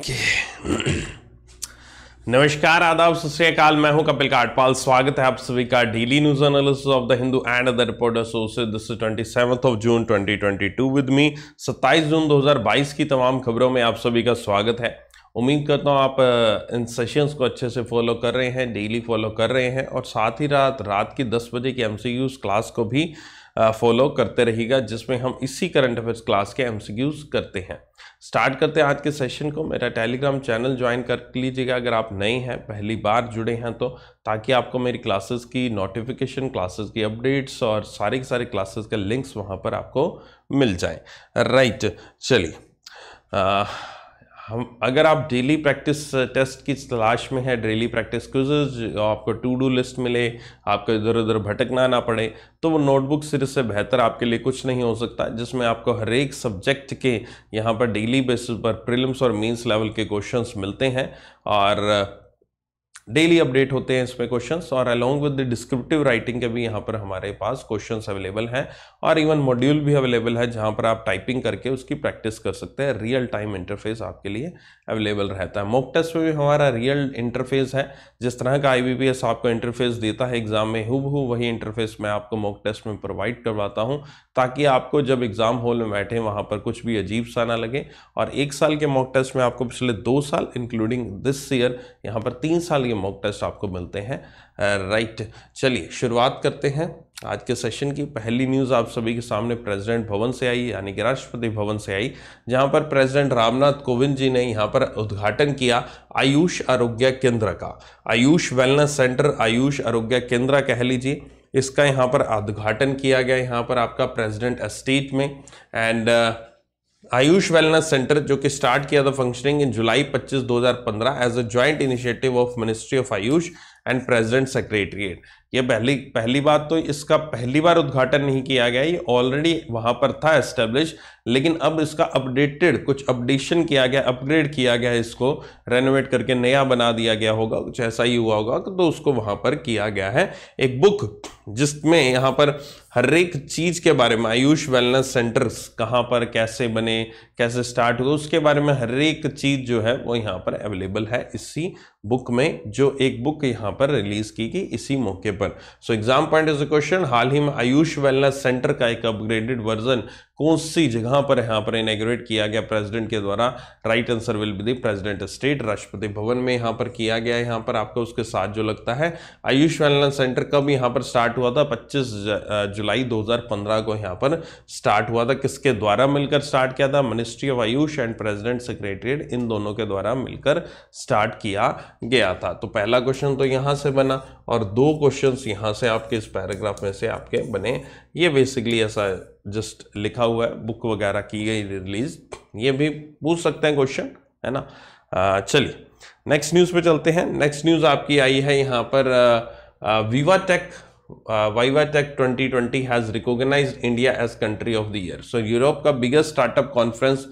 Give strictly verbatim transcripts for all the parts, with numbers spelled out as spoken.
Okay नमस्कार आदाब सत श्री अकाल, मैं हूं कपिल काटपाल। स्वागत है आप सभी का daily news analysis of the Hindu and other reporters. This is सत्ताईस of June twenty twenty two with me. सत्ताईस जून दो हज़ार बाईस की तमाम खबरों में आप सभी का स्वागत है। उम्मीद करता हूं आप इन सेशंस को अच्छे से फॉलो कर रहे हैं, डेली फॉलो कर रहे हैं और साथ ही रात रात की दस बजे की एम सी क्यूज़ क्लास को भी फॉलो करते रहिएगा, जिसमें हम इसी करंट अफेयर्स क्लास के एम सी क्यूज़ करते हैं। स्टार्ट करते हैं आज के सेशन को। मेरा टेलीग्राम चैनल ज्वाइन कर लीजिएगा अगर आप नए हैं, पहली बार जुड़े हैं तो, ताकि आपको मेरी क्लासेस की नोटिफिकेशन, क्लासेस की अपडेट्स और सारे के सारे क्लासेस के लिंक्स वहां पर आपको मिल जाएं। राइट, चलिए हम अगर आप डेली प्रैक्टिस टेस्ट की तलाश में है, डेली प्रैक्टिस क्विज़, आपको टू डू लिस्ट मिले, आपको इधर उधर भटकना ना पड़े, तो वो नोटबुक सीरीज से बेहतर आपके लिए कुछ नहीं हो सकता, जिसमें आपको हर एक सब्जेक्ट के यहाँ पर डेली बेसिस पर प्रीलिम्स और मेंस लेवल के क्वेश्चंस मिलते हैं और डेली अपडेट होते हैं इसमें क्वेश्चंस। और along with the descriptive writing के भी यहाँ पर हमारे पास क्वेश्चंस अवेलेबल हैं और इवन मॉड्यूल भी अवेलेबल है जहाँ पर आप टाइपिंग करके उसकी प्रैक्टिस कर सकते हैं। रियल टाइम इंटरफेस आपके लिए अवेलेबल रहता है। मॉक टेस्ट में भी हमारा रियल इंटरफेस है, जिस तरह का आई बी पी एस आपको इंटरफेस देता है एग्जाम में, हूबहू वही इंटरफेस मैं आपको मॉक टेस्ट में प्रोवाइड करवाता हूँ, ताकि आपको जब एग्जाम हॉल में बैठे वहाँ पर कुछ भी अजीब सा ना लगे। और एक साल के मॉक टेस्ट में आपको पिछले दो साल इंक्लूडिंग दिस ईयर यहाँ पर तीन साल के मॉक टेस्ट आपको मिलते हैं। राइट, चलिए शुरुआत करते हैं आज के सेशन की। पहली न्यूज़ आप सभी के सामने प्रेसिडेंट भवन से आई, यानी कि राष्ट्रपति भवन से आई, जहां पर प्रेसिडेंट रामनाथ कोविंद जी ने यहां पर उद्घाटन किया आयुष आरोग्य केंद्र का। आयुष वेलनेस सेंटर, आयुष आरोग्य केंद्र कह लीजिए, इसका यहाँ पर उद्घाटन किया गया यहाँ पर आपका प्रेसिडेंट एस्टेट में। एंड आयुष वेलनेस सेंटर जो कि स्टार्ट किया था फंक्शनिंग इन जुलाई पच्चीस दो हज़ार पंद्रह as a joint initiative of ministry of Ayush and president secretariat. ये पहली पहली बात तो इसका पहली बार उद्घाटन नहीं किया गया, ये ऑलरेडी वहाँ पर था एस्टेब्लिश, लेकिन अब इसका अपडेटेड कुछ अपडेशन किया गया, अपग्रेड किया गया, इसको रेनोवेट करके नया बना दिया गया होगा, कुछ ऐसा ही हुआ होगा तो उसको वहाँ पर किया गया है। एक बुक जिसमें यहाँ पर हर एक चीज़ के बारे में, आयुष वेलनेस सेंटर्स कहाँ पर कैसे बने, कैसे स्टार्ट हुए, उसके बारे में हर एक चीज़ जो है वो यहाँ पर अवेलेबल है इसी बुक में, जो एक बुक यहाँ पर रिलीज की गई इसी मौके पर। So exam point is a question, हाल ही में आयुष वेलनेस सेंटर का एक अपग्रेडेड वर्जन कौन सी जगह पर यहाँ पर इनॉग्रेट किया गया प्रेसिडेंट के द्वारा? Right answer will be the president state, Rashtrapati Bhavan में यहाँ पर किया गया। यहाँ पर आपको उसके साथ जो लगता है आयुष वेलनेस सेंटर कब यहाँ पर स्टार्ट हुआ था? पच्चीस जुलाई दो हज़ार पंद्रह को यहाँ पर स्टार्ट हुआ था। किसके द्वारा मिलकर स्टार्ट किया था? Ministry of Ayush and president secretariat, इन दोनों के द्वारा मिलकर स्टार्ट किया गया था। तो पहला क्वेश्चन तो यहाँ से बना और दो क्वेश्चंस यहाँ से आपके इस पैराग्राफ में से आपके बने। ये बेसिकली ऐसा जस्ट लिखा हुआ है, बुक वगैरह की गई रिलीज, ये भी पूछ सकते हैं क्वेश्चन, है ना। चलिए नेक्स्ट न्यूज़ पे चलते हैं। नेक्स्ट न्यूज़ आपकी आई है यहाँ पर VivaTech. VivaTech twenty twenty has recognized India as Country of the Year. So Europe का biggest startup conference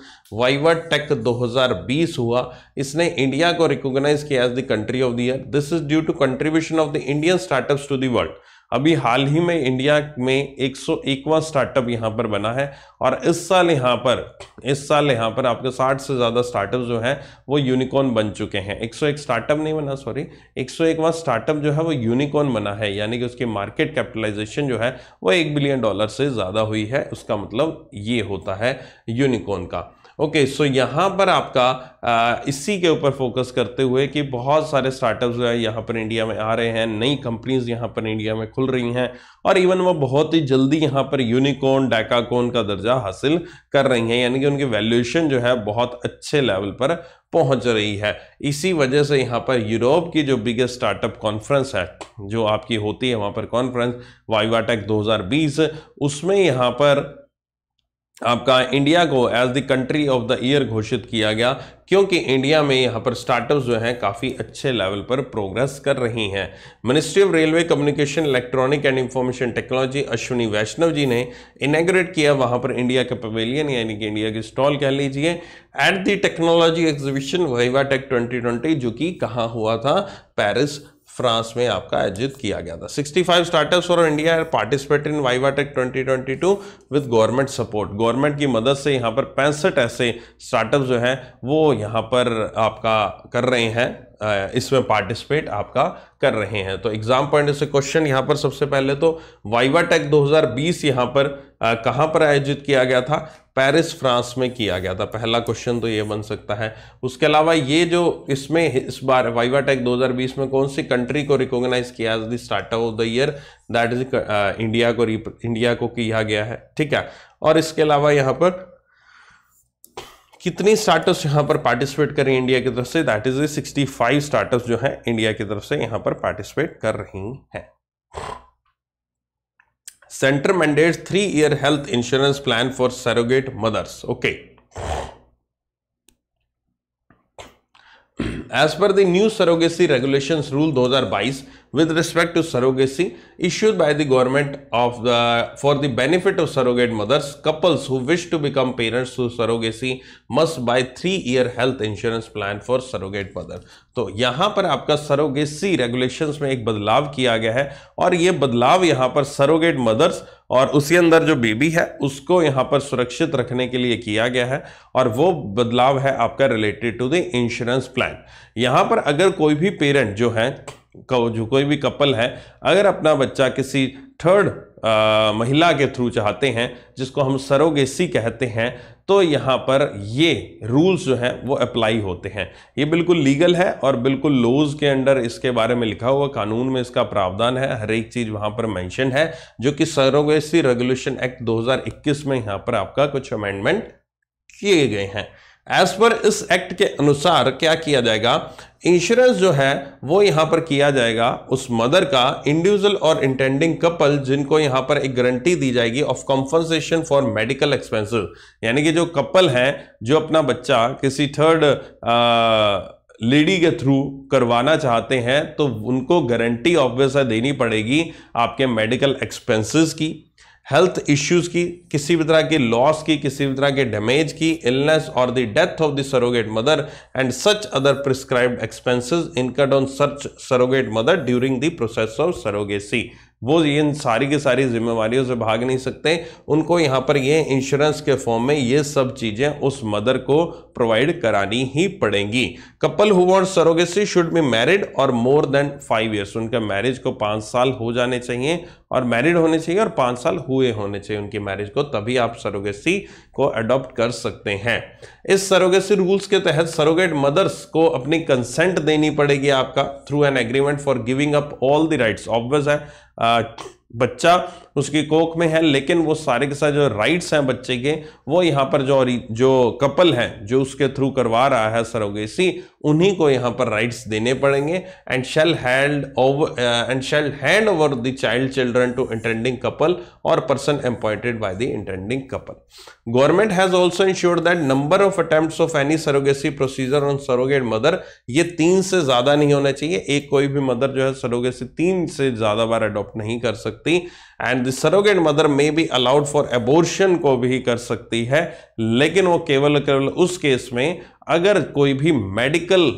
VivaTech दो हज़ार बीस हुआ, इसने इंडिया को रिकॉग्नाइज किया as the country of the year. This is due to contribution of the Indian startups to the world. अभी हाल ही में इंडिया में एक सौ एकवां स्टार्टअप यहाँ पर बना है और इस साल यहाँ पर इस साल यहाँ पर आपके साठ से ज़्यादा स्टार्टअप जो हैं वो यूनिकॉर्न बन चुके हैं। एक सौ एक स्टार्टअप नहीं बना, सॉरी, एक सौ एकवां स्टार्टअप जो है वो यूनिकॉर्न बना है, यानी कि उसकी मार्केट कैपिटलाइजेशन जो है वो एक बिलियन डॉलर से ज़्यादा हुई है, उसका मतलब ये होता है यूनिकॉर्न का। ओके okay, सो so यहाँ पर आपका आ, इसी के ऊपर फोकस करते हुए कि बहुत सारे स्टार्टअप्स जो है यहाँ पर इंडिया में आ रहे हैं, नई कंपनीज यहाँ पर इंडिया में खुल रही हैं और इवन वो बहुत ही जल्दी यहाँ पर यूनिकॉर्न, डेकाकॉर्न का दर्जा हासिल कर रही हैं, यानी कि उनकी वैल्यूएशन जो है बहुत अच्छे लेवल पर पहुंच रही है। इसी वजह से यहाँ पर यूरोप की जो बिगेस्ट स्टार्टअप कॉन्फ्रेंस है जो आपकी होती है वहाँ पर कॉन्फ्रेंस VivaTech दो हज़ार बीस, उसमें यहाँ पर आपका इंडिया को as the country of the year घोषित किया गया, क्योंकि इंडिया में यहाँ पर स्टार्टअप्स जो हैं काफ़ी अच्छे लेवल पर प्रोग्रेस कर रही हैं। Ministry of railway communication, electronic and information technology, Ashwini Vaishnaw ji ने इनॉग्रेट किया वहाँ पर इंडिया का पवेलियन, यानी कि इंडिया की स्टॉल कह लीजिए, at the technology exhibition VivaTech twenty twenty, जो कि कहाँ हुआ था? पेरिस फ्रांस में आपका आयोजित किया गया था। Sixty five startups for India participate in VivaTech twenty twenty two with government support. Government की मदद से यहाँ पर पैंसठ ऐसे स्टार्टअप जो हैं वो यहाँ पर आपका कर रहे हैं, इसमें पार्टिसिपेट आपका कर रहे हैं। तो एग्जाम पॉइंट से क्वेश्चन यहाँ पर सबसे पहले तो वाइवाटेक दो हज़ार बीस यहाँ पर कहाँ पर आयोजित किया गया था? पेरिस फ्रांस में किया गया था। पहला क्वेश्चन तो ये बन सकता है। उसके अलावा ये जो इसमें इस बार वाइवाटेक दो हज़ार बीस में कौन सी कंट्री को रिकॉग्नाइज किया as the startup of the year, that is India को इंडिया को किया गया है, ठीक है। और इसके अलावा यहाँ पर कितनी स्टार्टअप्स यहाँ पर पार्टिसिपेट करें इंडिया की तरफ से, that is sixty five startups जो हैं इंडिया की तरफ से यहाँ पर पार्टिसिपेट कर रही हैं। Centre mandates three year health insurance plan for surrogate mothers. Okay, as per the new surrogacy regulation rule दो हज़ार बाईस with respect to surrogacy issued by the government of the for the benefit of surrogate mothers, couples who wish to become parents through surrogacy must buy three year health insurance plan for surrogate mother। तो यहाँ पर आपका surrogacy regulations में एक बदलाव किया गया है और ये बदलाव यहाँ पर surrogate mothers और उसी अंदर जो बेबी है उसको यहाँ पर सुरक्षित रखने के लिए किया गया है और वो बदलाव है आपका related to the insurance plan. यहाँ पर अगर कोई भी पेरेंट जो है जो कोई भी कपल है अगर अपना बच्चा किसी थर्ड महिला के थ्रू चाहते हैं जिसको हम सरोगेसी कहते हैं तो यहाँ पर ये रूल्स जो हैं वो अप्लाई होते हैं। ये बिल्कुल लीगल है और बिल्कुल लॉज के अंडर इसके बारे में लिखा हुआ, कानून में इसका प्रावधान है, हर एक चीज़ वहाँ पर मेंशन है जो कि सरोगेसी रेगुलेशन एक्ट दो हज़ार इक्कीस में यहाँ पर आपका कुछ अमेंडमेंट किए गए हैं। एज पर इस एक्ट के अनुसार क्या किया जाएगा, इंश्योरेंस जो है वो यहाँ पर किया जाएगा उस मदर का, इंडिविजुअल और इंटेंडिंग कपल जिनको यहाँ पर एक गारंटी दी जाएगी of compensation for medical expenses. यानी कि जो कपल हैं जो अपना बच्चा किसी थर्ड लेडी के थ्रू करवाना चाहते हैं तो उनको गारंटी ऑब्वियस देनी पड़ेगी आपके मेडिकल एक्सपेंसेस की, हेल्थ इश्यूज की, किसी भी तरह के लॉस की, किसी भी तरह के डैमेज की, इलनेस और the death of the surrogate mother and such other prescribed expenses incurred on such surrogate mother during the process of surrogacy. वो इन सारी की सारी जिम्मेवारियों से भाग नहीं सकते, उनको यहाँ पर ये इंश्योरेंस के फॉर्म में ये सब चीज़ें उस मदर को प्रोवाइड करानी ही पड़ेंगी। Couple who want surrogacy should be married और मोर देन फाइव इयर्स। उनका मैरिज को पाँच साल हो जाने चाहिए और मैरिड होने चाहिए और पाँच साल हुए होने चाहिए उनकी मैरिज को, तभी आप सरोगेसी को अडॉप्ट कर सकते हैं। इस सरोगेसी रूल्स के तहत सरोगेट मदर्स को अपनी कंसेंट देनी पड़ेगी आपका through an agreement for giving up all the rights. Obvious है आ, बच्चा उसकी कोख में है लेकिन वो सारे के सारे जो राइट्स हैं बच्चे के वो यहाँ पर जो जो कपल हैं जो उसके थ्रू करवा रहा है सरोगेसी उन्हीं को यहाँ पर राइट्स देने पड़ेंगे। And shall hand over and shall hand over the child children to intending couple और person employed by the intending couple. Government has also ensured that number of attempts of any surrogacy procedure on surrogate mother ये तीन से ज़्यादा नहीं होना चाहिए। एक कोई भी मदर जो है सरोगेसी तीन से ज़्यादा बार अडॉप्ट नहीं कर सकती। एंड द सरोगेट मदर में भी अलाउड फॉर एबॉर्शन को भी कर सकती है लेकिन वो केवल केवल उस केस में अगर कोई भी मेडिकल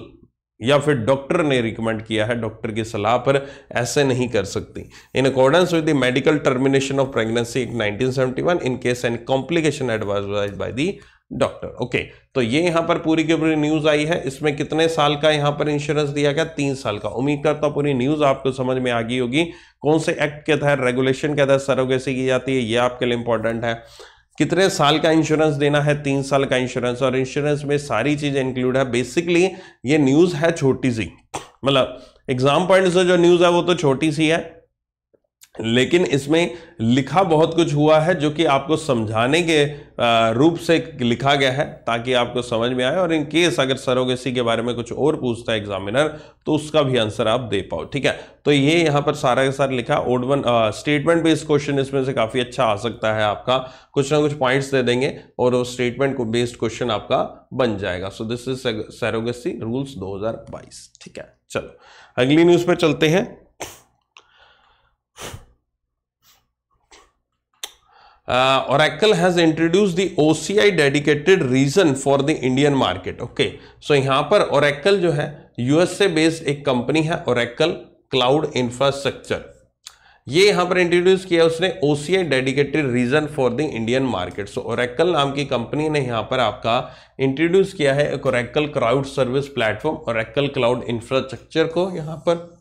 या फिर डॉक्टर ने रिकमेंड किया है, डॉक्टर की सलाह पर ऐसे नहीं कर सकती। In accordance with the medical termination of pregnancy act nineteen seventy one in case any complication advise by the doctor. Okay, तो ये यहाँ पर पूरी की पूरी न्यूज आई है। इसमें कितने साल का यहाँ पर इंश्योरेंस दिया गया? तीन साल का। उम्मीद करता हूँ पूरी न्यूज आपको समझ में आ गई होगी, कौन से एक्ट के तहत रेगुलेशन के तहत सरोगेसी की जाती है, ये आपके लिए इंपॉर्टेंट है। कितने साल का इंश्योरेंस देना है? तीन साल का इंश्योरेंस। और इंश्योरेंस में सारी चीजें इंक्लूड है। बेसिकली ये न्यूज है छोटी सी, मतलब एग्जाम पॉइंट से जो न्यूज है वो तो छोटी सी है लेकिन इसमें लिखा बहुत कुछ हुआ है जो कि आपको समझाने के रूप से लिखा गया है ताकि आपको समझ में आए और इन केस अगर सरोगेसी के बारे में कुछ और पूछता है एग्जामिनर तो उसका भी आंसर आप दे पाओ, ठीक है। तो ये यहाँ पर सारा के सारा लिखा। Odd one statement based question इसमें से काफ़ी अच्छा आ सकता है आपका, कुछ ना कुछ पॉइंट्स दे देंगे और वो स्टेटमेंट को बेस्ड क्वेश्चन आपका बन जाएगा। So this is surrogacy rules दो हज़ार बाईस, ठीक है। चलो अगली न्यूज़ पर चलते हैं। Uh, Oracle has introduced the O C I dedicated region for the Indian market. Okay, so यहाँ पर Oracle जो है यूएसए बेस्ड एक कंपनी है Oracle, क्लाउड इंफ्रास्ट्रक्चर, ये यहाँ पर इंट्रोड्यूस किया उसने OCI dedicated region for the Indian market. So Oracle नाम की कंपनी ने यहाँ पर आपका इंट्रोड्यूस किया है एक Oracle cloud service platform, Oracle cloud infrastructure को यहाँ पर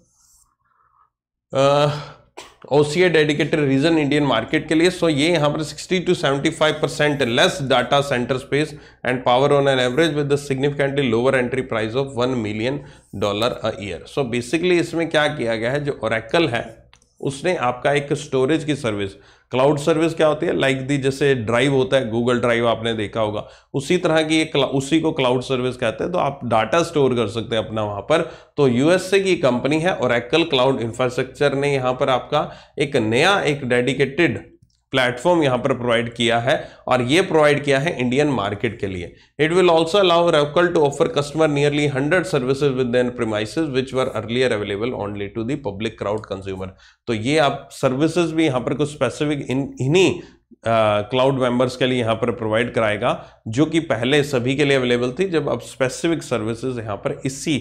OCI dedicated region Indian market के लिए। सो so, ये यहाँ पर sixty to seventy five percent less data centre space and power on an average with the significantly lower entry price of one million dollar a year. So basically इसमें क्या किया गया है, जो ओरेकल है उसने आपका एक स्टोरेज की सर्विस, क्लाउड सर्विस क्या होती है, लाइक दी जैसे ड्राइव होता है, गूगल ड्राइव आपने देखा होगा, उसी तरह की ये उसी को क्लाउड सर्विस कहते हैं। तो आप डाटा स्टोर कर सकते हैं अपना वहां पर। तो यूएसए की कंपनी है ओरेकल क्लाउड इंफ्रास्ट्रक्चर ने यहाँ पर आपका एक नया एक डेडिकेटेड प्लेटफॉर्म यहाँ पर प्रोवाइड किया है और ये प्रोवाइड किया है इंडियन मार्केट के लिए। It will also allow Oracle to offer customer nearly hundred services with in premises which were earlier available only to the public crowd consumer. तो ये आप सर्विसेज भी यहाँ पर कुछ स्पेसिफिक इन इन्हीं क्लाउड मेंबर्स के लिए यहाँ पर प्रोवाइड कराएगा, जो कि पहले सभी के लिए अवेलेबल थी, जब अब स्पेसिफिक सर्विसेज यहाँ पर इसी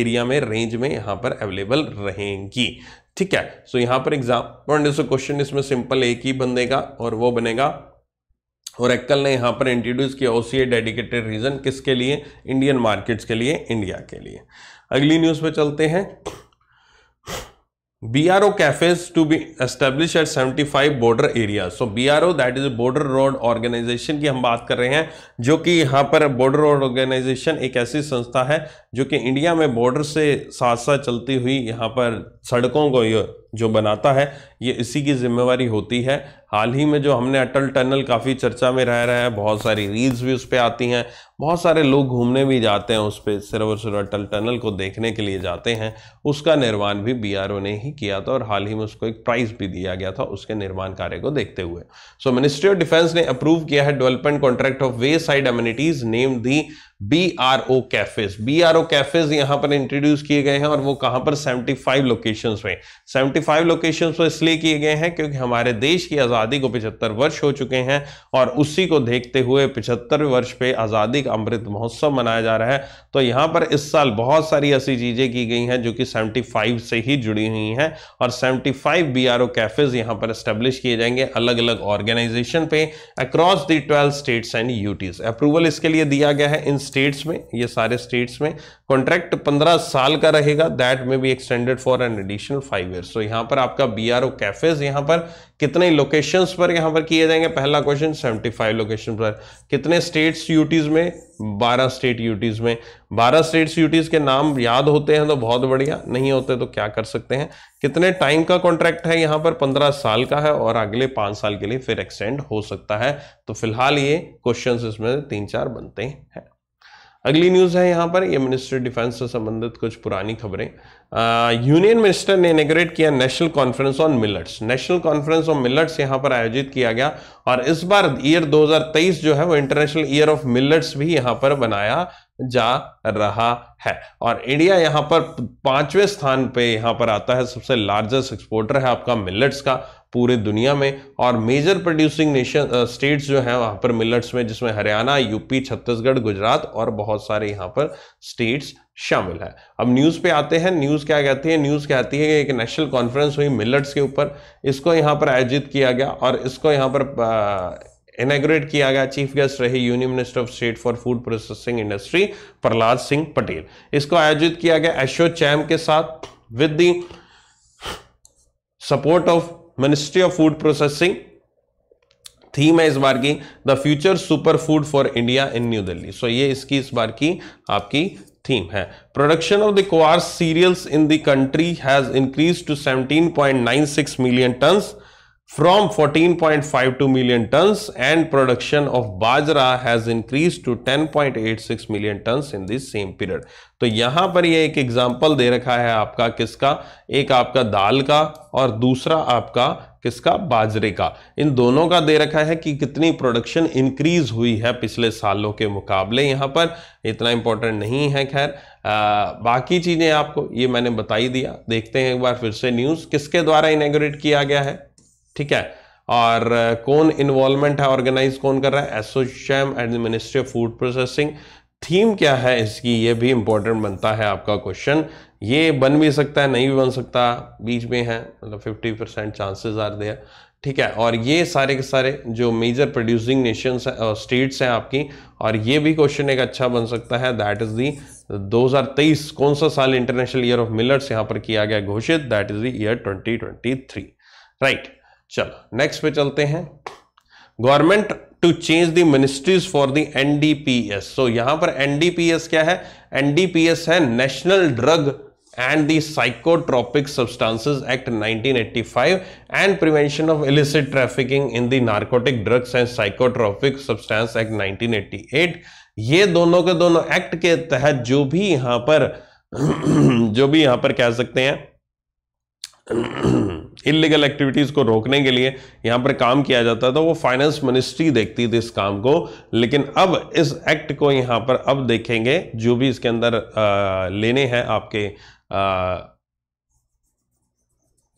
एरिया में रेंज में यहाँ पर अवेलेबल रहेंगी। ठीक है। सो so, यहाँ पर एग्जाम सो क्वेश्चन इसमें सिंपल एक ही बनेगा और वो बनेगा ओरेकल ने यहाँ पर इंट्रोड्यूस किया ओसीआई डेडिकेटेड रीजन, किसके लिए, इंडियन मार्केट्स के लिए, इंडिया के लिए। अगली न्यूज पे चलते हैं। B R O cafes to be established at seventy-five border areas. So B R O that is border road organization की हम बात कर रहे हैं, जो कि यहाँ पर border road organization एक ऐसी संस्था है जो कि इंडिया में border से साथ साथ चलती हुई यहाँ पर सड़कों को जो बनाता है, ये इसी की जिम्मेवारी होती है। हाल ही में जो हमने अटल टनल काफ़ी चर्चा में रह रहा है, बहुत सारी रील्स भी उस पर आती हैं, बहुत सारे लोग घूमने भी जाते हैं उस पर, सिर्फ और सिर्फ अटल टनल को देखने के लिए जाते हैं। उसका निर्माण भी बीआरओ ने ही किया था और हाल ही में उसको एक प्राइज भी दिया गया था उसके निर्माण कार्य को देखते हुए। सो मिनिस्ट्री ऑफ डिफेंस ने अप्रूव किया है development contract of way side amenities name the B R O cafes. B R O cafes यहाँ पर इंट्रोड्यूस किए गए हैं और वो कहाँ पर, पचहत्तर लोकेशंस में। पचहत्तर लोकेशंस में इसलिए किए गए हैं क्योंकि हमारे देश की आज़ादी को पचहत्तर वर्ष हो चुके हैं और उसी को देखते हुए पचहत्तर वर्ष पे आज़ादी का अमृत महोत्सव मनाया जा रहा है। तो यहाँ पर इस साल बहुत सारी ऐसी चीज़ें की गई हैं जो कि पचहत्तर से ही जुड़ी हुई हैं और पचहत्तर B R O कैफेज यहाँ पर एस्टेब्लिश किए जाएंगे अलग अलग ऑर्गेनाइजेशन पे across the twelve states and UTs. Approval इसके लिए दिया गया है इन स्टेट्स में, ये सारे स्टेट्स में। कॉन्ट्रैक्ट पंद्रह साल का रहेगा, दैट में भी extended for an additional five years. तो यहाँ पर आपका B R O कैफेज यहाँ पर कितने लोकेशंस पर यहाँ पर किए जाएंगे, पहला क्वेश्चन पचहत्तर लोकेशन पर। कितने स्टेट्स यूटीज में, बारह स्टेट यूटीज में। बारह स्टेट्स यूटीज के नाम याद होते हैं तो बहुत बढ़िया, नहीं होते तो क्या कर सकते हैं। कितने टाइम का कॉन्ट्रैक्ट है यहाँ पर, पंद्रह साल का है और अगले पांच साल के लिए फिर एक्सटेंड हो सकता है। तो फिलहाल ये क्वेश्चन इसमें तीन चार बनते हैं। अगली न्यूज़ है यहाँ पर, ये मिनिस्ट्री डिफेंस से संबंधित कुछ पुरानी खबरें। यूनियन मिनिस्टर ने इनॉग्रेट किया national conference on millets. National conference on millets यहाँ पर आयोजित किया गया और इस बार ईयर दो हज़ार तेईस जो है वो इंटरनेशनल ईयर ऑफ मिलट्स भी यहाँ पर बनाया जा रहा है और इंडिया यहाँ पर पांचवें स्थान पे यहाँ पर आता है। सबसे लार्जेस्ट एक्सपोर्टर है आपका मिलट्स का पूरे दुनिया में और मेजर प्रोड्यूसिंग नेशन स्टेट्स जो है वहाँ पर मिलट्स में, जिसमें हरियाणा, यूपी, छत्तीसगढ़, गुजरात और बहुत सारे यहाँ पर स्टेट्स शामिल है। अब न्यूज़ पे आते हैं। न्यूज़ क्या कहती है, न्यूज़ कहती है कि एक नेशनल कॉन्फ्रेंस हुई मिलट्स के ऊपर, इसको यहाँ पर आयोजित किया गया और इसको यहाँ पर इनॉग्रेट किया गया। चीफ गेस्ट रहे union minister of state for food processing industry Prahlad Singh Patel. इसको आयोजित किया गया एशो चैम के साथ with the support of ministry of food processing. Theme है इस बार की the future super food for India in new Delhi. So ये इसकी इस बार की आपकी थीम है। Production of the कोआर cereals in the country has increase to seventeen point nine six million tons from fourteen point five two million tons and production of bajra has increased to ten point eight six million tons in the same period. तो यहाँ पर ये एक example दे रखा है आपका किसका, एक आपका दाल का और दूसरा आपका किसका, बाजरे का। इन दोनों का दे रखा है कि कितनी प्रोडक्शन इंक्रीज हुई है पिछले सालों के मुकाबले। यहाँ पर इतना इंपॉर्टेंट नहीं है। खैर बाकी चीज़ें आपको ये मैंने बताई दिया। देखते हैं एक बार फिर से न्यूज़, किसके द्वारा इनॉग्रेट किया गया है, ठीक है, और कौन इन्वॉल्वमेंट है, ऑर्गेनाइज कौन कर रहा है, ASSOCHAM and ministry of food processing. Theme क्या है इसकी, ये भी इम्पोर्टेंट बनता है आपका क्वेश्चन। ये बन भी सकता है, नहीं भी बन सकता, बीच में है, मतलब fifty percent chances are there, ठीक है। और ये सारे के सारे जो मेजर प्रोड्यूसिंग नेशंस स्टेट्स हैं आपकी, और ये भी क्वेश्चन एक अच्छा बन सकता है, दैट इज दी दो हज़ार तेईस कौन सा साल इंटरनेशनल ईयर ऑफ मिलट्स यहाँ पर किया गया घोषित, that is the year twenty twenty three, right. चलो नेक्स्ट पे चलते हैं, government to change the ministries for the NDPS. So यहाँ पर एनडीपीएस क्या है, एनडीपीएस है national drug and the Psychotropic Substances Act nineteen eighty-five and Prevention of Illicit Trafficking in the Narcotic Drugs and Psychotropic Substance Act nineteen eighty-eight। ये दोनों के दोनों act के तहत जो भी यहाँ पर जो भी यहाँ पर कह सकते हैं इलीगल एक्टिविटीज को रोकने के लिए यहाँ पर काम किया जाता था, वो फाइनेंस मिनिस्ट्री देखती थी इस काम को। लेकिन अब इस एक्ट को यहाँ पर अब देखेंगे जो भी इसके अंदर आ, लेने हैं आपके आ,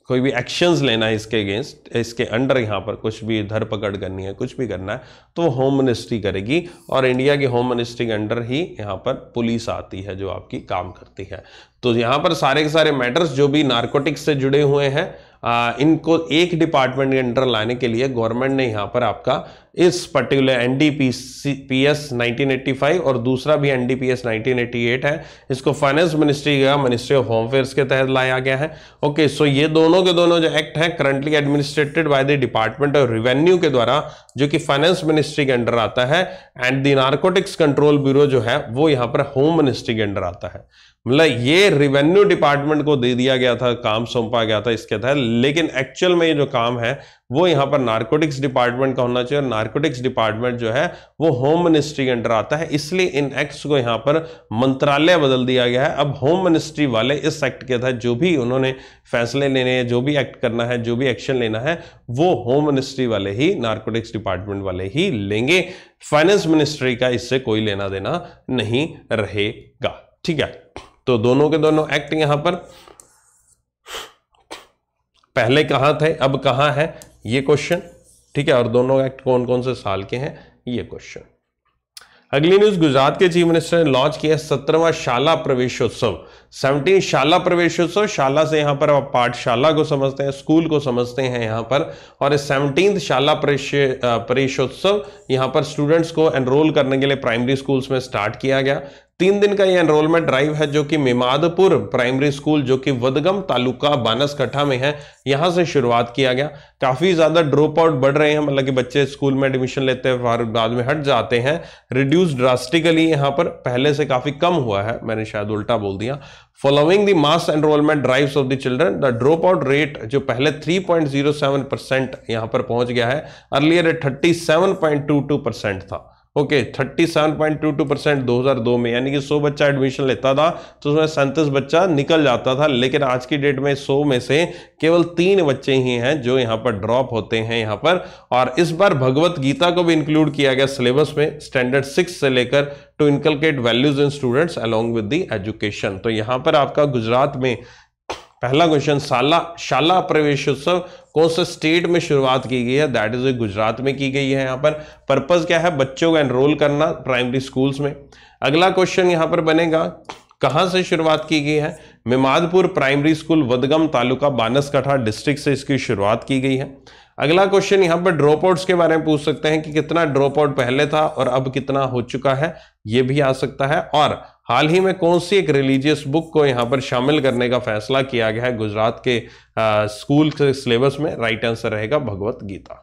कोई भी एक्शंस लेना है इसके अगेंस्ट, इसके अंडर यहाँ पर कुछ भी धर पकड़ करनी है, कुछ भी करना है तो होम मिनिस्ट्री करेगी। और इंडिया की होम मिनिस्ट्री के अंडर ही यहाँ पर पुलिस आती है जो आपकी काम करती है। तो यहाँ पर सारे के सारे मैटर्स जो भी नारकोटिक्स से जुड़े हुए हैं आ, इनको एक डिपार्टमेंट के अंडर लाने के लिए गवर्नमेंट ने यहाँ पर आपका इस particular NDPS nineteen eighty five और दूसरा भी एनडीपीएस नाइनटीन एटी एट है, इसको फाइनेंस मिनिस्ट्री का मिनिस्ट्री ऑफ होम अफेयर्स के तहत लाया गया है। ओके, सो ये दोनों के दोनों जो एक्ट हैं currently administrated by the department of revenue के द्वारा, जो कि फाइनेंस मिनिस्ट्री के अंडर आता है। And the narcotics control bureau जो है वो यहाँ पर होम मिनिस्ट्री के अंडर आता है। मतलब ये रिवेन्यू डिपार्टमेंट को दे दिया गया था, काम सौंपा गया था इसके तहत, लेकिन एक्चुअल में ये जो काम है वो यहाँ पर नारकोटिक्स डिपार्टमेंट का होना चाहिए और नारकोटिक्स डिपार्टमेंट जो है वो होम मिनिस्ट्री के अंडर आता है। इसलिए इन एक्ट्स को यहाँ पर मंत्रालय बदल दिया गया है। अब होम मिनिस्ट्री वाले इस एक्ट के तहत जो भी उन्होंने फैसले लेने हैं, जो भी एक्ट करना है, जो भी एक्शन लेना है, वो होम मिनिस्ट्री वाले ही, नारकोटिक्स डिपार्टमेंट वाले ही लेंगे। फाइनेंस मिनिस्ट्री का इससे कोई लेना देना नहीं रहेगा, ठीक है। तो दोनों के दोनों एक्ट यहाँ पर पहले कहाँ थे, अब कहाँ है, ये क्वेश्चन, ठीक है। और दोनों एक्ट कौन कौन से साल के हैं, ये क्वेश्चन। अगली न्यूज, गुजरात के चीफ मिनिस्टर ने लॉन्च किया सत्रहवां शाला प्रवेशोत्सव, सत्रहवां शाला प्रवेशोत्सव। शाला से यहाँ पर आप पाठशाला को समझते हैं, स्कूल को समझते हैं यहाँ पर। और इस सत्रहवां शाला प्रवेशोत्सव यहाँ पर स्टूडेंट्स को एनरोल करने के लिए प्राइमरी स्कूल्स में स्टार्ट किया गया। तीन दिन का ये एनरोलमेंट ड्राइव है जो कि मिमादपुर प्राइमरी स्कूल, जो कि वदगम तालुका बनासकांठा में है, यहाँ से शुरुआत किया गया। काफी ज्यादा ड्रॉप आउट बढ़ रहे हैं, मतलब कि बच्चे स्कूल में एडमिशन लेते हैं और बाद में हट जाते हैं। रिड्यूस ड्रास्टिकली यहाँ पर पहले से काफी कम हुआ है, मैंने शायद उल्टा बोल दिया। Following the mass enrolment drives of the children, the drop out rate जो पहले three point zero seven percent यहाँ पर पहुंच गया है, earlier thirty seven point two two percent था। Okay, thirty seven point two two percent दो हज़ार दो में, यानी कि सौ बच्चा एडमिशन लेता था तो उसमें सैंतीस बच्चा निकल जाता था। लेकिन आज की डेट में सौ में से केवल तीन बच्चे ही हैं जो यहाँ पर ड्रॉप होते हैं यहाँ पर। और इस बार भगवत गीता को भी इंक्लूड किया गया सिलेबस में, स्टैंडर्ड सिक्स से लेकर to inculcate values in students along with the education. तो यहाँ पर आपका गुजरात में पहला क्वेश्चन, शाला शाला प्रवेशोत्सव कौन से स्टेट में शुरुआत की गई है, दैट इज गुजरात में की गई है। यहाँ पर पर्पस क्या है, बच्चों को एनरोल करना प्राइमरी स्कूल्स में। अगला क्वेश्चन यहाँ पर बनेगा, कहाँ से शुरुआत की गई है, Mimadpur primary school Vadgam taluka Banaskantha district से इसकी शुरुआत की गई है। अगला क्वेश्चन यहाँ पर ड्रॉप आउट्स के बारे में पूछ सकते हैं कि कितना ड्रॉप आउट पहले था और अब कितना हो चुका है, ये भी आ सकता है। और हाल ही में कौन सी एक रिलीजियस बुक को यहाँ पर शामिल करने का फैसला किया गया है गुजरात के आ, स्कूल के सिलेबस में, राइट आंसर रहेगा भगवत गीता।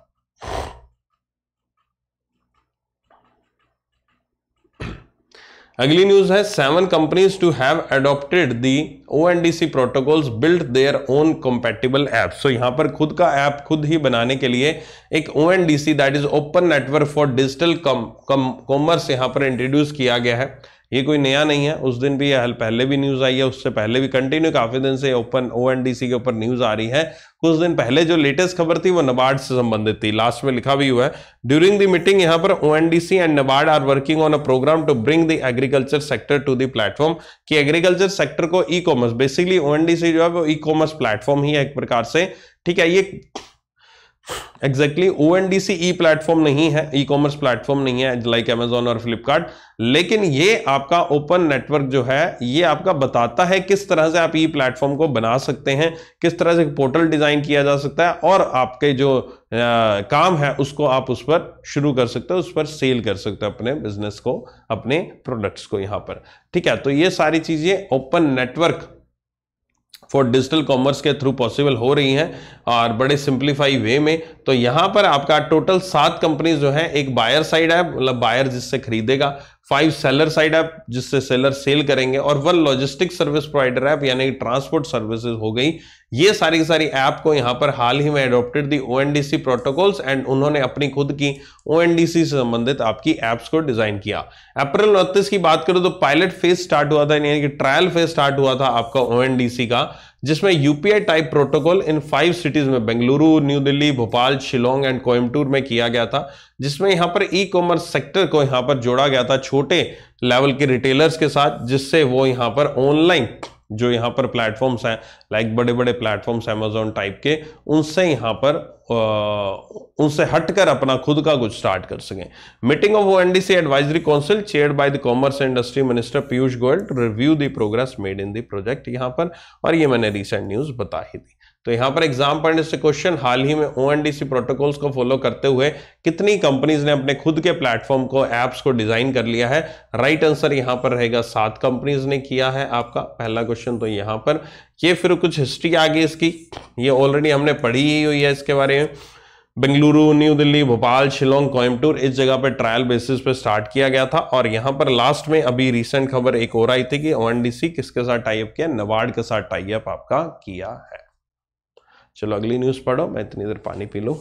अगली न्यूज है, seven companies to have adopted the ONDC protocols build their own compatible apps. So यहाँ पर खुद का ऐप खुद ही बनाने के लिए एक ONDC that is open network for digital commerce यहाँ पर इंट्रोड्यूस किया गया है। ये कोई नया नहीं है, उस दिन भी यह पहले भी न्यूज आई है, उससे पहले भी कंटिन्यू काफी दिन से ओपन ओएनडीसी के ऊपर न्यूज आ रही है। कुछ दिन पहले जो लेटेस्ट खबर थी वो नबार्ड से संबंधित थी, लास्ट में लिखा भी हुआ है ड्यूरिंग द मीटिंग यहाँ पर ONDC and NABARD are working on a programme to bring the agriculture sector to the platform, कि एग्रीकल्चर सेक्टर को ई कॉमर्स, बेसिकली ओएनडीसी जो है वो ई कॉमर्स प्लेटफॉर्म ही है एक प्रकार से, ठीक है। ये एग्जैक्टली ओएनडीसी ई प्लेटफॉर्म नहीं है, ई कॉमर्स प्लेटफॉर्म नहीं है लाइक अमेजोन और फ्लिपकार्ट, लेकिन ये आपका ओपन नेटवर्क जो है ये आपका बताता है किस तरह से आप ई प्लेटफॉर्म को बना सकते हैं, किस तरह से पोर्टल डिजाइन किया जा सकता है और आपके जो आ, काम है उसको आप उस पर शुरू कर सकते हो, उस पर सेल कर सकते हो अपने बिजनेस को, अपने प्रोडक्ट्स को यहाँ पर। ठीक है, तो ये सारी चीजें open network for digital commerce के थ्रू पॉसिबल हो रही हैं और बड़े सिंप्लीफाई वे में। तो यहाँ पर आपका टोटल सात कंपनीज जो है, एक बायर साइड ऐप मतलब बायर जिससे खरीदेगा, फाइव सेलर साइड ऐप जिससे सेलर सेल करेंगे और one logistic service provider app यानी ट्रांसपोर्ट सर्विसेज हो गई। ये सारी की सारी ऐप को यहाँ पर हाल ही में adopted the ONDC protocols and उन्होंने अपनी खुद की ओएनडीसी से संबंधित आपकी ऐप्स को डिजाइन किया। अप्रैल उनतीस की बात करो तो पायलट फेज स्टार्ट हुआ था यानी कि ट्रायल फेज स्टार्ट हुआ था आपका ओएनडीसी का, जिसमें UPI type protocol in five cities में बेंगलुरु, न्यू दिल्ली, भोपाल, शिलोंग एंड कोयम्बटूर में किया गया था, जिसमें यहाँ पर ई कॉमर्स सेक्टर को यहाँ पर जोड़ा गया था छोटे लेवल के रिटेलर्स के साथ, जिससे वो यहाँ पर ऑनलाइन जो यहाँ पर प्लेटफॉर्म्स हैं लाइक बड़े बड़े प्लेटफॉर्म्स अमेजोन टाइप के उनसे यहाँ पर उनसे हटकर अपना खुद का कुछ स्टार्ट कर सकें। Meeting of ONDC advisory council chaired by the commerce industry minister Piyush Goyal to review the progress made in the project यहाँ पर, और ये मैंने रिसेंट न्यूज बता ही दी। तो यहाँ पर एग्जाम पॉइंट से क्वेश्चन, हाल ही में ओएनडीसी प्रोटोकॉल्स को फॉलो करते हुए कितनी कंपनीज ने अपने खुद के प्लेटफॉर्म को, एप्स को डिजाइन कर लिया है? राइट आंसर यहाँ पर रहेगा सात कंपनीज ने किया है आपका पहला क्वेश्चन। तो यहाँ पर ये फिर कुछ हिस्ट्री आ गई इसकी, ये ऑलरेडी हमने पढ़ी ही हुई है इसके बारे में। बेंगलुरु, न्यू दिल्ली, भोपाल, शिलोंग, कोयम्बटूर, इस जगह पर ट्रायल बेसिस पे स्टार्ट किया गया था। और यहाँ पर लास्ट में अभी रिसेंट खबर एक और आई थी कि ओएनडीसी किसके साथ टाई अप किया, नबार्ड के साथ टाई अप आपका किया है। चलो अगली न्यूज पढ़ो, मैं इतनी देर पानी पी लूं।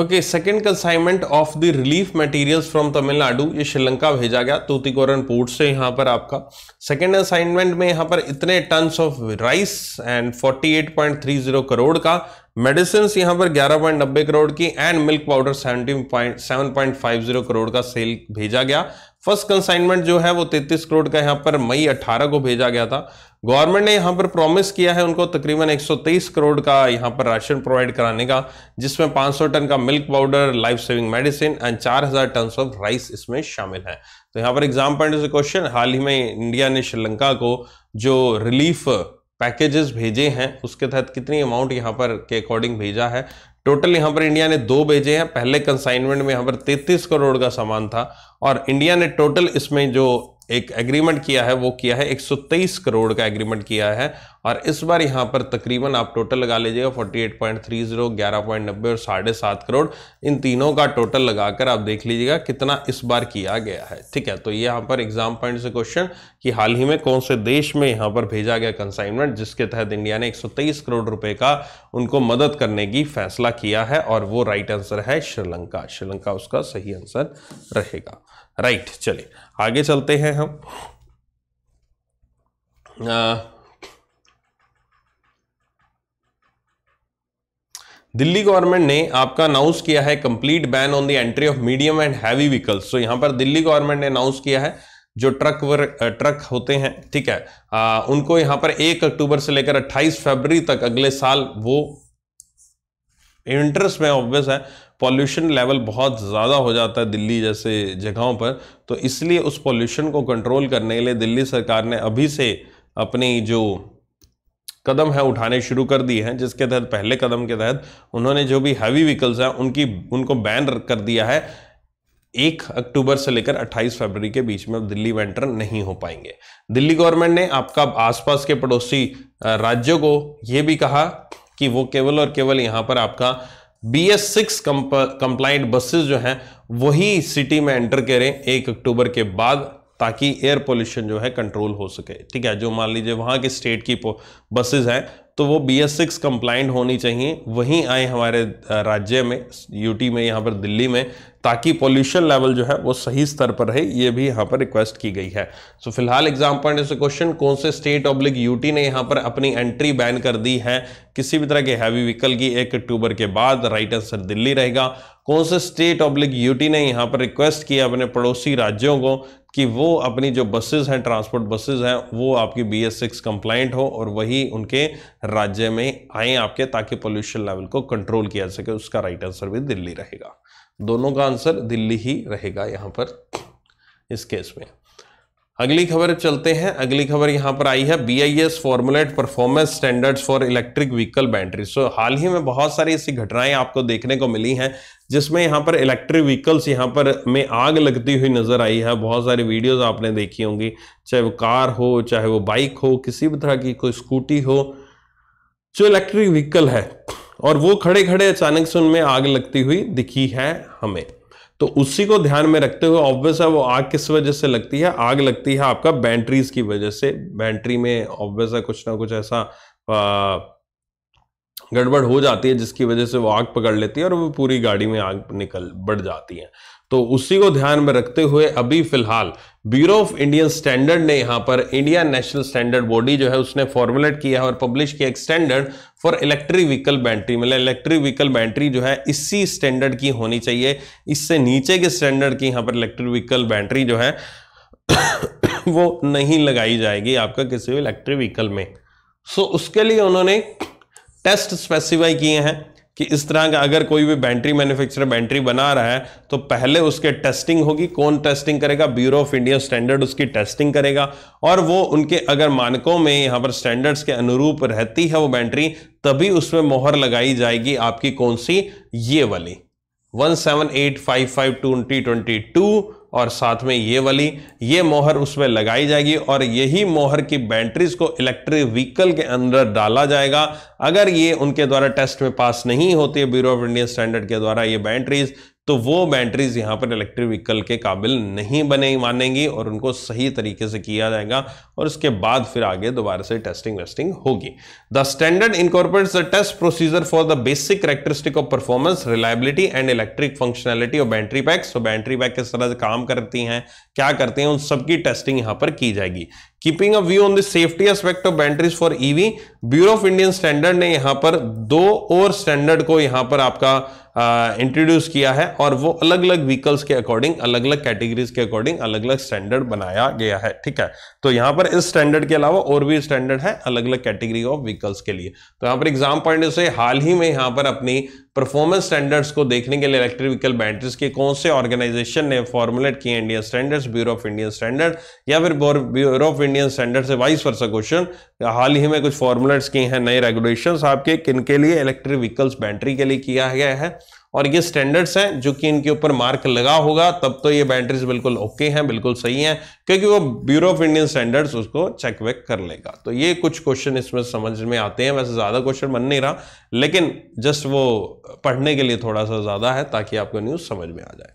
Okay, second consignment of the relief materials from Tamil Nadu, ये श्रीलंका भेजा गया तूतीकोरन पोर्ट से। यहाँ पर आपका सेकेंड असाइनमेंट में यहाँ पर इतने टन्स ऑफ राइस एंड अड़तालीस पॉइंट तीस करोड़ का, मेडिसिन यहाँ पर ग्यारह पॉइंट नब्बे करोड़ की एंड मिल्क पाउडर सत्रह पॉइंट पचास करोड़ का सेल भेजा गया। फर्स्ट कंसाइनमेंट जो है वो तैंतीस करोड़ का यहाँ पर मई अठारह को भेजा गया था। गवर्नमेंट ने यहाँ पर प्रॉमिस किया है उनको तकरीबन एक सौ तेईस करोड़ का यहाँ पर राशन प्रोवाइड कराने का, जिसमें पाँच सौ टन का milk powder, life saving medicine and चार हज़ार टन ऑफ राइस इसमें शामिल है। तो यहाँ पर एग्जाम पॉइंट से क्वेश्चन, हाल ही में इंडिया ने श्रीलंका को जो रिलीफ पैकेजेस भेजे हैं उसके तहत कितनी अमाउंट यहाँ पर के अकॉर्डिंग भेजा है। टोटल यहाँ पर इंडिया ने दो भेजे हैं। पहले कंसाइनमेंट में यहाँ पर तैंतीस करोड़ का सामान था और इंडिया ने टोटल इसमें जो एक एग्रीमेंट किया है वो किया है एक सौ तेईस करोड़ का एग्रीमेंट किया है। और इस बार यहाँ पर तकरीबन आप टोटल लगा लीजिएगा अड़तालीस पॉइंट तीस, ग्यारह पॉइंट नब्बे और साढ़े सात करोड़ इन तीनों का टोटल लगाकर आप देख लीजिएगा कितना इस बार किया गया है। ठीक है, तो ये यहाँ पर एग्जाम पॉइंट से क्वेश्चन कि हाल ही में कौन से देश में यहाँ पर भेजा गया कंसाइनमेंट जिसके तहत इंडिया ने एक सौ तेईस करोड़ रुपए का उनको मदद करने की फैसला किया है, और वो राइट आंसर है श्रीलंका। श्रीलंका उसका सही आंसर रहेगा। राइट, चलिए आगे चलते हैं हम। आ, दिल्ली गवर्नमेंट ने आपका अनाउंस किया है complete ban on the entry of medium and heavy vehicles. तो यहां पर दिल्ली गवर्नमेंट ने अनाउंस किया है जो ट्रक ट्रक होते हैं, ठीक है, आ, उनको यहां पर एक अक्टूबर से लेकर अट्ठाईस फरवरी तक अगले साल, वो इंटरेस्ट में ऑब्वियस है, पॉल्यूशन लेवल बहुत ज़्यादा हो जाता है दिल्ली जैसे जगहों पर, तो इसलिए उस पॉल्यूशन को कंट्रोल करने के लिए दिल्ली सरकार ने अभी से अपनी जो कदम है उठाने शुरू कर दिए हैं, जिसके तहत पहले कदम के तहत उन्होंने जो भी हैवी व्हीकल्स हैं उनकी उनको बैन कर दिया है। एक अक्टूबर से लेकर अट्ठाईस फरवरी के बीच में अब दिल्ली में एंटर नहीं हो पाएंगे। दिल्ली गवर्नमेंट ने आपका आसपास के पड़ोसी राज्यों को ये भी कहा कि वो केवल और केवल यहाँ पर आपका B S six compliant buses जो हैं वही सिटी में एंटर करें एक अक्टूबर के बाद, ताकि एयर पोल्यूशन जो है कंट्रोल हो सके। ठीक है, जो मान लीजिए वहाँ के स्टेट की बसेस हैं तो वो बी एस सिक्स कंप्लाइंट होनी चाहिए, वहीं आए हमारे राज्य में, यूटी में, यहाँ पर दिल्ली में, ताकि पोल्यूशन लेवल जो है वो सही स्तर पर रहे। ये भी यहाँ पर रिक्वेस्ट की गई है। सो so, फिलहाल एग्जाम पॉइंट से क्वेश्चन, कौन से स्टेट ऑब्लिक यूटी ने यहाँ पर अपनी एंट्री बैन कर दी है किसी भी तरह के हैवी व्हीकल की एक अक्टूबर के बाद? राइट आंसर दिल्ली रहेगा। कौन से स्टेट ऑब्लिक यूटी ने यहाँ पर रिक्वेस्ट किया अपने पड़ोसी राज्यों को कि वो अपनी जो बसेज हैं, ट्रांसपोर्ट बसेज हैं, वो आपकी बी एस सिक्स कंप्लाइंट हो और वही उनके राज्य में आए आपके, ताकि पोल्यूशन लेवल को कंट्रोल किया जा सके? उसका राइट आंसर भी दिल्ली रहेगा। दोनों का आंसर दिल्ली ही रहेगा यहाँ पर इस केस में। अगली खबर चलते हैं। अगली खबर यहाँ पर आई है, B I S formulate performance standards for electric vehicle battery. So हाल ही में बहुत सारी ऐसी घटनाएं आपको देखने को मिली हैं जिसमें यहाँ पर इलेक्ट्रिक व्हीकल्स यहाँ पर में आग लगती हुई नजर आई है। बहुत सारी वीडियोज आपने देखी होंगी, चाहे वो कार हो, चाहे वो बाइक हो, किसी भी तरह की कोई स्कूटी हो, जो इलेक्ट्रिक व्हीकल है, और वो खड़े खड़े अचानक से उनमें आग लगती हुई दिखी है हमें। तो उसी को ध्यान में रखते हुए ऑब्वियस है वो आग किस वजह से लगती है? आग लगती है आपका बैटरीज की वजह से। बैटरी में ऑब्वियस है कुछ ना कुछ ऐसा गड़बड़ हो जाती है जिसकी वजह से वो आग पकड़ लेती है और वो पूरी गाड़ी में आग निकल बढ़ जाती है। तो उसी को ध्यान में रखते हुए अभी फिलहाल ब्यूरो ऑफ इंडियन स्टैंडर्ड ने यहाँ पर, इंडियन नेशनल स्टैंडर्ड बॉडी जो है, उसने फॉर्मुलेट किया है और पब्लिश किया एक standard for electric vehicle battery. मतलब इलेक्ट्रिक व्हीकल बैटरी जो है इसी स्टैंडर्ड की होनी चाहिए, इससे नीचे के स्टैंडर्ड की यहाँ पर इलेक्ट्रिक व्हीकल बैटरी जो है वो नहीं लगाई जाएगी आपका किसी भी इलेक्ट्रिक व्हीकल में। सो उसके लिए उन्होंने टेस्ट स्पेसिफाई किए हैं कि इस तरह का अगर कोई भी बैटरी मैन्युफैक्चरर बैटरी बना रहा है तो पहले उसके टेस्टिंग होगी। कौन टेस्टिंग करेगा? ब्यूरो ऑफ इंडियन स्टैंडर्ड उसकी टेस्टिंग करेगा, और वो उनके अगर मानकों में यहाँ पर स्टैंडर्ड्स के अनुरूप रहती है वो बैटरी, तभी उसमें मोहर लगाई जाएगी आपकी। कौन सी? ये वाली one seven eight five five twenty twenty two, और साथ में ये वाली, ये मोहर उसमें लगाई जाएगी और यही मोहर की बैटरीज को इलेक्ट्रिक व्हीकल के अंदर डाला जाएगा। अगर ये उनके द्वारा टेस्ट में पास नहीं होती है ब्यूरो ऑफ इंडियन स्टैंडर्ड के द्वारा ये बैटरीज, तो वो बैटरीज यहाँ पर इलेक्ट्रिक व्हीकल के काबिल नहीं बने मानेंगी और उनको सही तरीके से किया जाएगा, और उसके बाद फिर आगे दोबारा से टेस्टिंग वेस्टिंग होगी। The standard incorporates the test procedure for the basic characteristic of performance, reliability and electric functionality of battery pack. So battery pack किस तरह से काम करती हैं, क्या करते हैं, उन सबकी टेस्टिंग यहाँ पर की जाएगी। Keeping a view on the safety aspect of batteries for EV, bureau of Indian standard ने यहां पर दो और स्टैंडर्ड को यहां पर आपका इंट्रोड्यूस uh, किया है और वो अलग अलग व्हीकल्स के अकॉर्डिंग, अलग अलग कैटेगरीज के अकॉर्डिंग अलग अलग स्टैंडर्ड बनाया गया है। ठीक है, तो यहां पर इस स्टैंडर्ड के अलावा और भी स्टैंडर्ड है अलग अलग कैटेगरी ऑफ व्हीकल्स के लिए। तो यहां पर एग्जाम पॉइंट से हाल ही में यहां पर अपनी परफॉर्मेंस स्टैंडर्ड्स को देखने के लिए इलेक्ट्रिक व्हीकल बैटरीज के कौन से ऑर्गेनाइजेशन ने फॉर्मुलेट किए Indian standards, bureau of Indian standard या फिर ब्यूरो ऑफ इंडियन स्टैंडर्ड से वाइस वर्सा क्वेश्चन, हाल ही में कुछ फॉर्मुलेट्स किए हैं नए रेगुलेशंस आपके किनके लिए, इलेक्ट्रिक व्हीकल्स बैटरी के लिए किया गया है और ये स्टैंडर्ड्स हैं जो कि इनके ऊपर मार्क लगा होगा तब तो ये बैटरीज बिल्कुल ओके हैं, बिल्कुल सही हैं, क्योंकि वो ब्यूरो ऑफ इंडियन स्टैंडर्ड्स उसको चेक वेक कर लेगा। तो ये कुछ क्वेश्चन इसमें समझ में आते हैं, वैसे ज्यादा क्वेश्चन बन नहीं रहा लेकिन जस्ट वो पढ़ने के लिए थोड़ा सा ज्यादा है ताकि आपको न्यूज समझ में आ जाए।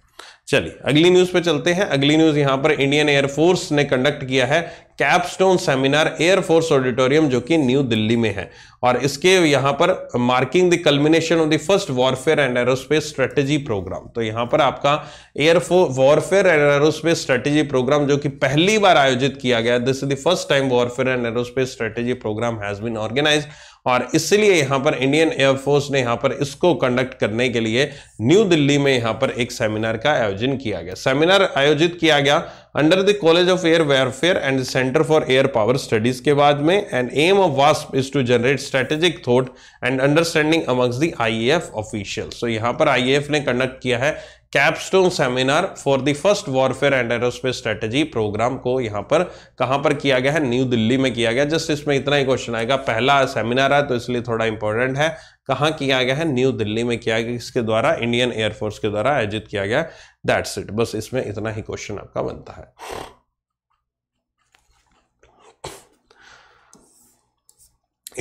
चलिए अगली न्यूज पे चलते हैं। अगली न्यूज यहां पर इंडियन एयरफोर्स ने कंडक्ट किया है कैपस्टोन सेमिनार एयरफोर्स ऑडिटोरियम जो कि न्यू दिल्ली में है और इसके यहां पर marking the culmination of the first warfare and aerospace strategy programme. तो यहां पर आपका air force warfare and aerospace strategy programme जो कि पहली बार आयोजित किया गया, this is the first time warfare and aerospace strategy programme has been organise और इसलिए यहां पर इंडियन एयरफोर्स ने यहां पर इसको कंडक्ट करने के लिए न्यू दिल्ली में यहां पर एक सेमिनार का आयोजन किया गया। सेमिनार आयोजित किया गया under the college of air warfare and centre for air power studies के बाद में। एंड एम ऑफ वास्प is to generate strategic thought and understanding amongst the IAF officials. So यहां पर आईएएफ ने कंडक्ट किया है capstone seminar for the first warfare and aerospace strategy programme को यहां पर कहां पर किया गया है, न्यू दिल्ली में किया गया। जस्ट इसमें इतना ही क्वेश्चन आएगा, पहला सेमिनार है तो इसलिए थोड़ा इंपॉर्टेंट है, कहां किया गया है, न्यू दिल्ली में किया गया, इसके द्वारा इंडियन एयरफोर्स के द्वारा आयोजित किया गया। दैट्स इट, बस इसमें इतना ही क्वेश्चन आपका बनता है।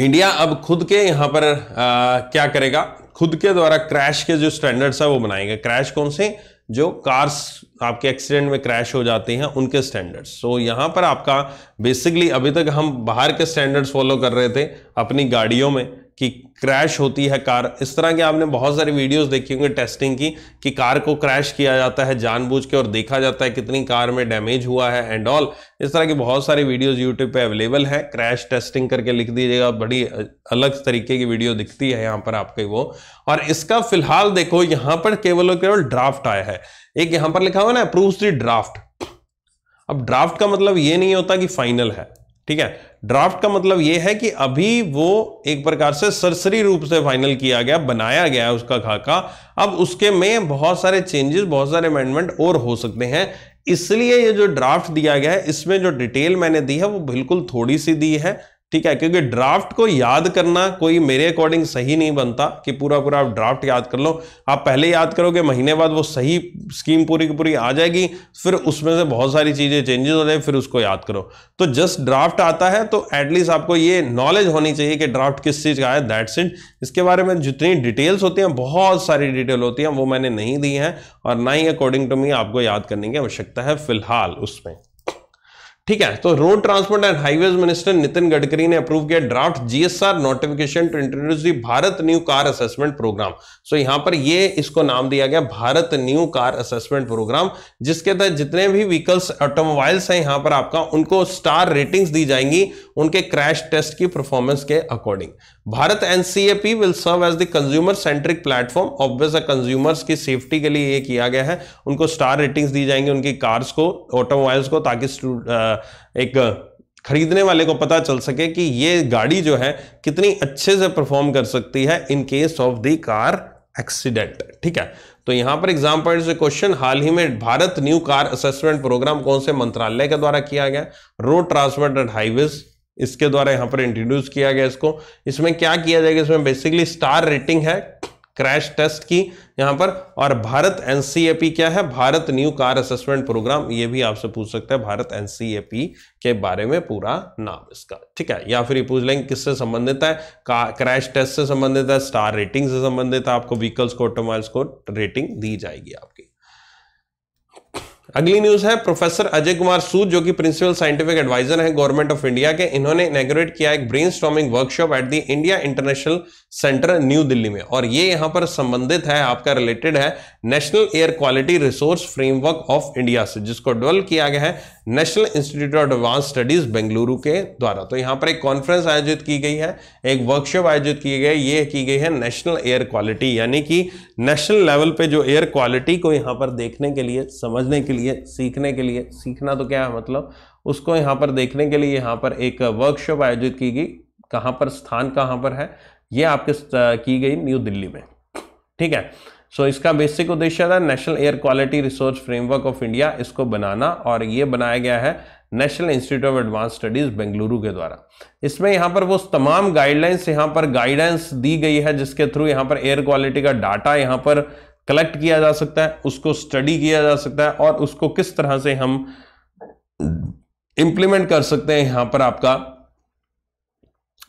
इंडिया अब खुद के यहां पर आ, क्या करेगा, खुद के द्वारा क्रैश के जो स्टैंडर्ड्स है वो बनाएंगे। क्रैश कौन से, जो कार्स आपके एक्सीडेंट में क्रैश हो जाते हैं उनके स्टैंडर्ड्स। सो यहाँ पर आपका बेसिकली अभी तक हम बाहर के स्टैंडर्ड्स फॉलो कर रहे थे अपनी गाड़ियों में कि क्रैश होती है कार, इस तरह के आपने बहुत सारी वीडियोस देखी होंगी टेस्टिंग की कि कार को क्रैश किया जाता है जानबूझ के और देखा जाता है कितनी कार में डैमेज हुआ है एंड ऑल। इस तरह की बहुत सारी वीडियोस यूट्यूब पे अवेलेबल है, क्रैश टेस्टिंग करके लिख दीजिएगा, बड़ी अलग तरीके की वीडियो दिखती है यहाँ पर आपके वो। और इसका फिलहाल देखो यहाँ पर केवल और केवल ड्राफ्ट आया है, एक यहाँ पर लिखा हुआ ना अप्रूव्स द ड्राफ्ट। अब ड्राफ्ट का मतलब ये नहीं होता कि फाइनल है, ठीक है, ड्राफ्ट का मतलब यह है कि अभी वो एक प्रकार से सरसरी रूप से फाइनल किया गया, बनाया गया है उसका खाका, अब उसके में बहुत सारे चेंजेस, बहुत सारे अमेंडमेंट और हो सकते हैं। इसलिए ये जो ड्राफ्ट दिया गया है इसमें जो डिटेल मैंने दी है वो बिल्कुल थोड़ी सी दी है, ठीक है, क्योंकि ड्राफ्ट को याद करना कोई मेरे अकॉर्डिंग सही नहीं बनता कि पूरा पूरा आप ड्राफ्ट याद कर लो। आप पहले याद करोगे महीने बाद वो सही स्कीम पूरी की पूरी आ जाएगी, फिर उसमें से बहुत सारी चीजें चेंजेस हो जाए, फिर उसको याद करो। तो जस्ट ड्राफ्ट आता है तो एटलीस्ट आपको ये नॉलेज होनी चाहिए कि ड्राफ्ट किस चीज का है। दैट्स इट, इसके बारे में जितनी डिटेल्स होती हैं, बहुत सारी डिटेल होती हैं, वो मैंने नहीं दी है और ना ही अकॉर्डिंग टू मी आपको याद करने की आवश्यकता है फिलहाल उसमें, ठीक है। तो road transport and highways minister Nitin Gadkari ने अप्रूव किया draft GSR notification to introduce the Bharat new car assessment programme. So यहां पर ये इसको नाम दिया गया Bharat new car assessment programme, जिसके तहत जितने भी व्हीकल्स ऑटोमोबाइल्स हैं यहां पर आपका उनको स्टार रेटिंग्स दी जाएंगी उनके क्रैश टेस्ट की परफॉर्मेंस के according. Bharat NCAP will serve as the consumer centric platform, obviously consumers की सेफ्टी के लिए ये किया गया है, उनको स्टार रेटिंग्स दी जाएंगी उनकी कार्स को, ऑटोमोबाइल्स को, ताकि एक खरीदने वाले को पता चल सके कि ये गाड़ी जो है कितनी अच्छे से परफॉर्म कर सकती है in case of the car accident, ठीक है। तो यहां पर एग्जाम पॉइंट से क्वेश्चन, हाल ही में Bharat new car assessment programme कौन से मंत्रालय के द्वारा किया गया, रोड ट्रांसपोर्ट एंड हाईवेज इसके द्वारा यहां पर इंट्रोड्यूस किया गया इसको। इसमें क्या किया जाएगा, इसमें बेसिकली स्टार रेटिंग है क्रैश टेस्ट की यहां पर, और भारत एनसीएपी क्या है, Bharat new car assessment programme, ये भी आपसे पूछ सकता है भारत एनसीएपी के बारे में पूरा नाम इसका, ठीक है, या फिर ये पूछ लेंगे किससे संबंधित है, क्रैश टेस्ट से संबंधित है, स्टार रेटिंग से संबंधित है, आपको व्हीकल्स को ऑटोमोबाइल्स को रेटिंग दी जाएगी आपकी। अगली न्यूज है प्रोफेसर अजय कुमार सूद जो कि प्रिंसिपल साइंटिफिक एडवाइजर हैं गवर्नमेंट ऑफ इंडिया के, इन्होंने इनॉग्रेट किया एक brainstorming workshop at the India international centre new Delhi में, और ये यहाँ पर संबंधित है, आपका रिलेटेड है national air quality resource framework of India से, जिसको डेवलप किया गया है national institute of advance studies Bengaluru के द्वारा। तो यहाँ पर एक कॉन्फ्रेंस आयोजित की गई है, एक वर्कशॉप आयोजित की गई है, ये की गई है नेशनल एयर क्वालिटी, यानी कि नेशनल लेवल पे जो एयर क्वालिटी को यहाँ पर देखने के लिए, समझने के लिए, सीखने के लिए, सीखना तो क्या है मतलब उसको यहाँ पर देखने के लिए यहाँ पर एक वर्कशॉप आयोजित की गई। कहाँ पर, स्थान कहाँ पर है ये आपके की गई न्यू दिल्ली में, ठीक है। सो so, इसका बेसिक उद्देश्य था national air quality resource framework of India, इसको बनाना, और ये बनाया गया है national institute of advance studies Bengaluru के द्वारा। इसमें यहाँ पर वो तमाम गाइडलाइंस, यहाँ पर गाइडेंस दी गई है जिसके थ्रू यहाँ पर एयर क्वालिटी का डाटा यहाँ पर कलेक्ट किया जा सकता है, उसको स्टडी किया जा सकता है, और उसको किस तरह से हम इम्प्लीमेंट कर सकते हैं यहाँ पर आपका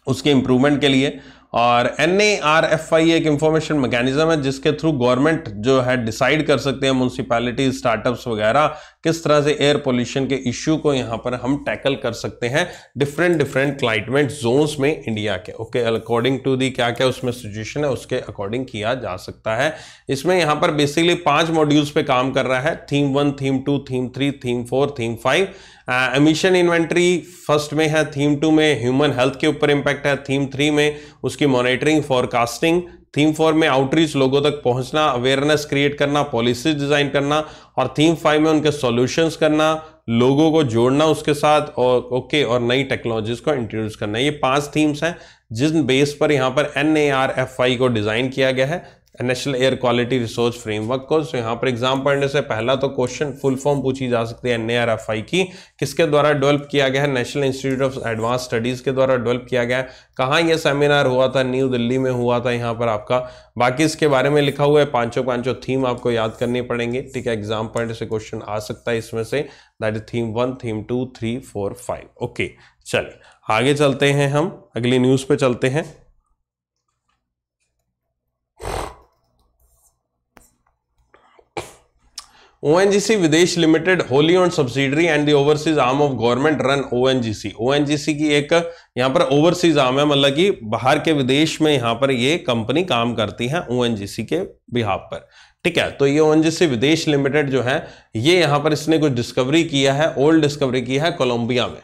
उसके इम्प्रूवमेंट के लिए। और N A R F I एक इंफॉर्मेशन मैकेनिज्म है जिसके थ्रू गवर्नमेंट जो है डिसाइड कर सकते हैं, म्यूनसिपैलिटी, स्टार्टअप्स वगैरह, किस तरह से एयर पोल्यूशन के इश्यू को यहाँ पर हम टैकल कर सकते हैं डिफरेंट डिफरेंट क्लाइमेट जोन्स में इंडिया के, ओके, अकॉर्डिंग टू दी क्या क्या उसमें सिचुएशन है उसके अकॉर्डिंग किया जा सकता है। इसमें यहाँ पर बेसिकली पांच मॉड्यूल्स पे काम कर रहा है, theme one, theme two, theme three, theme four, theme five. Emission inventory first में है, थीम टू में ह्यूमन हेल्थ के ऊपर इम्पैक्ट है, थीम थ्री में उसकी मॉनिटरिंग, फॉरकास्टिंग, थीम फोर में आउटरीच, लोगों तक पहुंचना, अवेयरनेस क्रिएट करना, पॉलिसीज डिजाइन करना, और थीम फाइव में उनके सॉल्यूशंस करना, लोगों को जोड़ना उसके साथ, और ओके और नई टेक्नोलॉजीज को इंट्रोड्यूस करना। ये पांच थीम्स हैं जिन बेस पर यहाँ पर N A R F I को डिजाइन किया गया है, national air quality resource framework को। तो यहाँ पर एग्जाम पढ़ने से पहला तो क्वेश्चन फुल फॉर्म पूछी जा सकती है एनएआरएफआई की, किसके द्वारा डेवलप किया गया है, national institute of advance studies के द्वारा डेवलप किया गया है। कहाँ ये सेमिनार हुआ था, न्यू दिल्ली में हुआ था यहाँ पर आपका। बाकी इसके बारे में लिखा हुआ है, पांचों पांचों थीम आपको याद करनी पड़ेंगे, ठीक है। एग्जाम पॉइंट से क्वेश्चन आ सकता है इसमें से, that is theme one, theme two, three, four, five. Okay, चलिए आगे चलते हैं, हम अगली न्यूज पे चलते हैं। O N G C Videsh limited wholly on subsidiary and the overseas arm of government run O N G C। O N G C की एक यहाँ पर ओवरसीज आर्म है, मतलब कि बाहर के विदेश में यहाँ पर ये कंपनी काम करती है O N G C के बिहाफ पर, ठीक है। तो ये O N G C Videsh limited जो है ये यहाँ पर इसने कुछ डिस्कवरी किया है, ओल्ड डिस्कवरी किया है कोलंबिया में।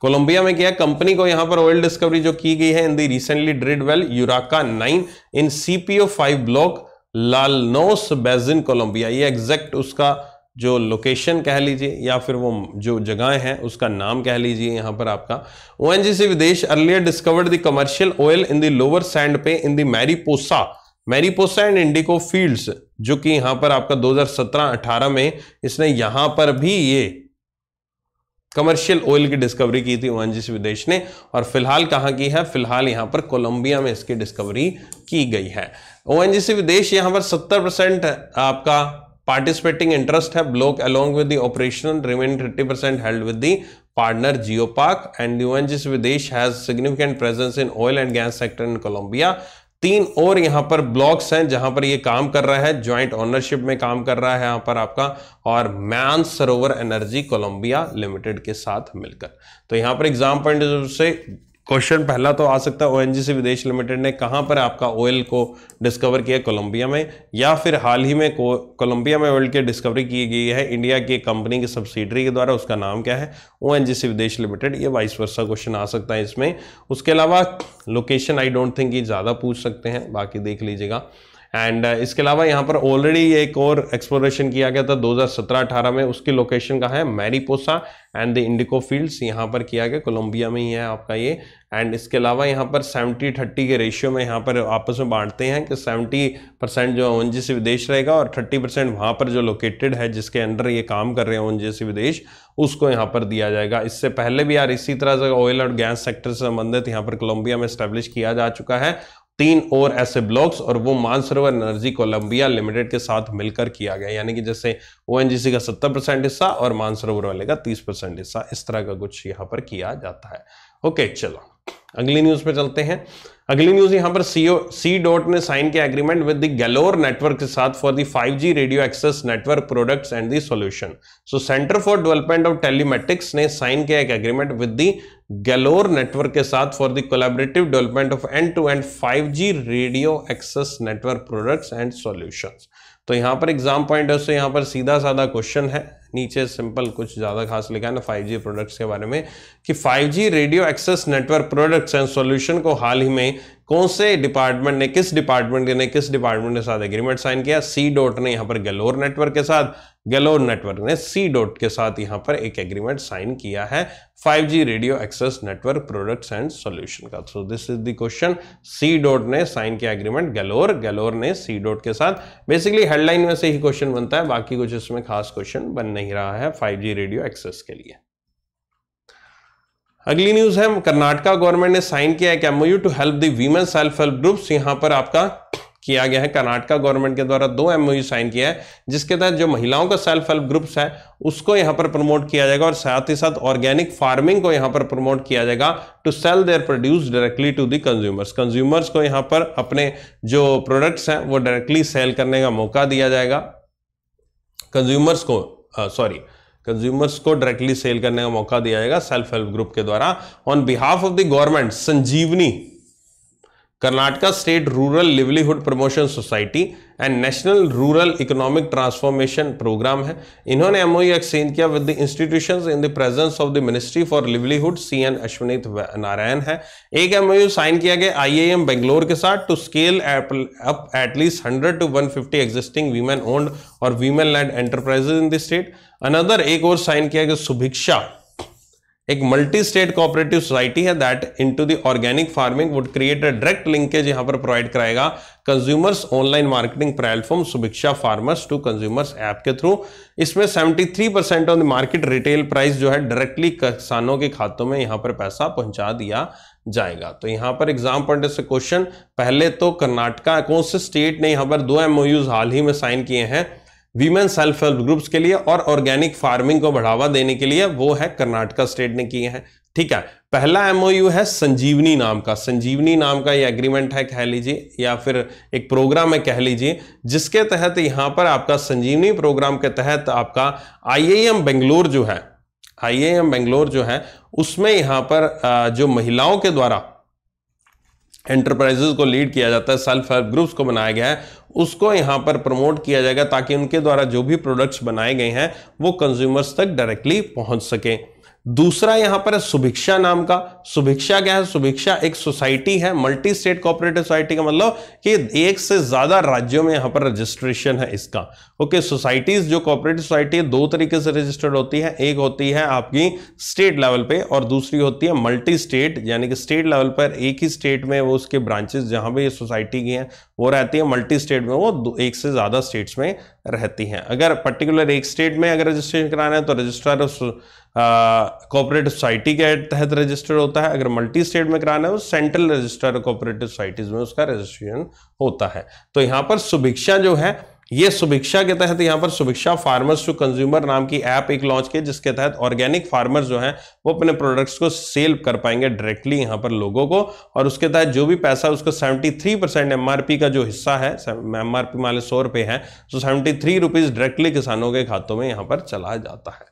कोलंबिया में क्या कंपनी को यहाँ पर ओल्ड डिस्कवरी जो की गई है in the recently drilled well यूराका nine in CPO five block Llanos basin Colombia. ये एग्जैक्ट उसका जो लोकेशन कह लीजिए या फिर वो जो जगह है उसका नाम कह लीजिए यहाँ पर आपका। O N G C Videsh earlier discovered the commercial oil in the lower sand pay in the Mariposa Mariposa and Indico fields, जो कि यहाँ पर आपका दो हज़ार सत्रह अठारह में इसने यहाँ पर भी ये कमर्शियल ऑयल की डिस्कवरी की थी O N G C विदेश ने। और फिलहाल कहाँ की है, फिलहाल यहाँ पर कोलंबिया में इसकी डिस्कवरी की गई है। O N G C विदेश यहाँ पर सत्तर परसेंट आपका पार्टिसिपेटिंग इंटरेस्ट है block along with the operational, remaining तीस percent held with the partner GeoPark. And O N G C Videsh has significant presence in oil and gas sector in Colombia. तीन और यहाँ पर blocks हैं जहां पर ये काम कर रहा है, ज्वाइंट ओनरशिप में काम कर रहा है यहाँ पर आपका, और मानसरोवर एनर्जी कोलंबिया लिमिटेड के साथ मिलकर। तो यहाँ पर एग्जाम पॉइंट से क्वेश्चन पहला तो आ सकता है O N G C Videsh limited ने कहां पर आपका ऑयल को डिस्कवर किया, कोलंबिया में, या फिर हाल ही में कोलंबिया में ऑयल की डिस्कवरी की गई है इंडिया की कंपनी की सब्सिडरी के द्वारा, उसका नाम क्या है, O N G C Videsh limited. ये वाइस वर्सा क्वेश्चन आ सकता है इसमें। उसके अलावा लोकेशन आई डोंट थिंक ये ज़्यादा पूछ सकते हैं, बाकी देख लीजिएगा। एंड इसके अलावा यहाँ पर ऑलरेडी एक और एक्सप्लोरेशन किया गया था दो हज़ार सत्रह अठारह में, उसकी लोकेशन कहाँ है, Mariposa and the Indico fields, यहाँ पर किया गया, कोलंबिया में ही है आपका ये। एंड इसके अलावा यहाँ पर सत्तर तीस के रेशियो में यहाँ पर आपस में बांटते हैं कि सत्तर परसेंट जो O N G C विदेश रहेगा और तीस परसेंट वहाँ पर जो लोकेटेड है जिसके अंडर ये काम कर रहे हैं O N G C विदेश, उसको यहाँ पर दिया जाएगा। इससे पहले भी यार इसी तरह से ऑयल और गैस सेक्टर से संबंधित यहाँ पर कोलंबिया में स्टैब्लिश किया जा चुका है तीन और ऐसे ब्लॉक्स, और वो मानसरोवर एनर्जी कोलंबिया लिमिटेड के साथ मिलकर किया गया, यानी कि जैसे O N G C का सत्तर परसेंट हिस्सा और मानसरोवर वाले का तीस परसेंट हिस्सा, इस तरह का कुछ यहाँ पर किया जाता है। ओके, चलो अगली न्यूज पे चलते हैं। अगली न्यूज यहाँ पर सी डॉट ने साइन किया agreement with the Galore network के साथ for the five G radio access network products and the solution. So centre for development of telematics ने साइन किया एक agreement with the Galore network के साथ for the collaborative development of end to end five G radio access network products and solutions. तो यहाँ पर exam point of से यहाँ पर सीधा साधा क्वेश्चन है, नीचे सिंपल कुछ ज़्यादा खास लिखा है ना फाइव जी प्रोडक्ट्स के बारे में कि five G radio access network products and solution को हाल ही में कौन से डिपार्टमेंट ने किस डिपार्टमेंट ने किस डिपार्टमेंट के साथ एग्रीमेंट साइन किया। सी डॉट ने यहाँ पर गैलोर नेटवर्क के साथ, गैलोर नेटवर्क ने सी डॉट के साथ यहाँ पर एक एग्रीमेंट साइन किया है five G radio access network products and solution का। So this is the question, C DOT ने साइन किया एग्रीमेंट गैलोर, गैलोर ने सी डॉट के साथ। बेसिकली हेडलाइन में से ही क्वेश्चन बनता है, बाकी कुछ इसमें खास क्वेश्चन बन नहीं रहा है फाइव जी रेडियो एक्सेस के लिए। अगली न्यूज है कर्नाटका गवर्नमेंट ने साइन किया है MOU to help the women self help groups. यहां पर आपका किया गया है कर्नाटका गवर्नमेंट के द्वारा दो एमओयू साइन किया है जिसके तहत जो महिलाओं का सेल्फ हेल्प ग्रुप्स है उसको यहां पर प्रमोट किया जाएगा और साथ ही साथ ऑर्गेनिक फार्मिंग को यहां पर प्रमोट किया जाएगा to sell their produce directly to the consumers. Consumers को यहां पर अपने जो प्रोडक्ट्स हैं वो डायरेक्टली सेल करने का मौका दिया जाएगा, कंज्यूमर्स को सॉरी uh, कंज्यूमर्स को डायरेक्टली सेल करने का मौका दिया जाएगा सेल्फ हेल्प ग्रुप के द्वारा। On behalf of the government Sanjeevani Karnataka state rural livelihood promotion society and national rural economic transformation programme है, इन्होंने एमओयू एक्सचेंज किया with the institutions in the presence of the ministry for livelihood C N Ashwini Narayan है। एक MOU sign किया गया IAM Bangalore के साथ to scale up at least hundred to one fifty existing women owned और women led enterprises in the state. Another एक और sign किया गया सुभिक्षा, एक मल्टी स्टेट कोऑपरेटिव सोसाइटी है that into the organic farming would create a direct linkage यहां पर provide कराएगा consumers online marketing platform Subhiksha farmers to consumers app के थ्रू। इसमें seventy three percent of the market retail price जो है directly किसानों के खातों में यहां पर पैसा पहुंचा दिया जाएगा। तो यहाँ पर एग्जाम पॉइंट से क्वेश्चन, पहले तो कर्नाटका कौन से स्टेट ने यहाँ पर दो एमओयूज हाल ही में साइन किए हैं वीमेन सेल्फ हेल्प ग्रुप्स के लिए और ऑर्गेनिक फार्मिंग को बढ़ावा देने के लिए, वो है कर्नाटका स्टेट ने किए हैं। ठीक है, पहला एमओयू है संजीवनी नाम का, संजीवनी नाम का ये एग्रीमेंट है कह लीजिए या फिर एक प्रोग्राम है कह लीजिए, जिसके तहत यहाँ पर आपका संजीवनी प्रोग्राम के तहत आपका आईएएम बेंगलोर जो है आईएएम बेंगलोर जो है उसमें यहाँ पर जो महिलाओं के द्वारा एंटरप्राइजेस को लीड किया जाता है, सेल्फ हेल्प ग्रुप्स को बनाया गया है, उसको यहाँ पर प्रमोट किया जाएगा ताकि उनके द्वारा जो भी प्रोडक्ट्स बनाए गए हैं वो कंज्यूमर्स तक डायरेक्टली पहुँच सके। दूसरा यहाँ पर है सुभिक्षा नाम का, सुभिक्षा क्या है, सुभिक्षा एक सोसाइटी है मल्टी स्टेट कोऑपरेटिव सोसाइटी का मतलब कि एक से ज़्यादा राज्यों में यहाँ पर रजिस्ट्रेशन है इसका। ओके, सोसाइटीज़ जो कोऑपरेटिव सोसाइटी है दो तरीके से रजिस्टर्ड होती है, एक होती है आपकी स्टेट लेवल पे और दूसरी होती है मल्टी स्टेट, यानी कि स्टेट लेवल पर एक ही स्टेट में वो उसके ब्रांचेस जहाँ पर ये सोसाइटी की हैं वो रहती है, मल्टी स्टेट में वो एक से ज़्यादा स्टेट्स में रहती हैं। अगर पर्टिकुलर एक स्टेट में अगर रजिस्ट्रेशन कराना है तो रजिस्ट्रार कोऑपरेटिव सोसाइटी के तहत रजिस्टर होता है, अगर मल्टी स्टेट में कराना है तो सेंट्रल रजिस्टर कोऑपरेटिव सोसाइटीज में उसका रजिस्ट्रेशन होता है। तो यहाँ पर सुभिक्षा जो है ये सुभिक्षा के तहत यहाँ पर सुभिक्षा फार्मर्स टू कंज्यूमर नाम की ऐप एक लॉन्च की जिसके तहत ऑर्गेनिक फार्मर्स जो हैं वो अपने प्रोडक्ट्स को सेल कर पाएंगे डायरेक्टली यहाँ पर लोगों को और उसके तहत जो भी पैसा उसको सेवेंटी थ्री परसेंट एमआरपी का जो हिस्सा है, एमआरपी मान लो सौ रुपये है तो सेवेंटी थ्री रुपीज़ डायरेक्टली किसानों के खातों में यहाँ पर चला जाता है।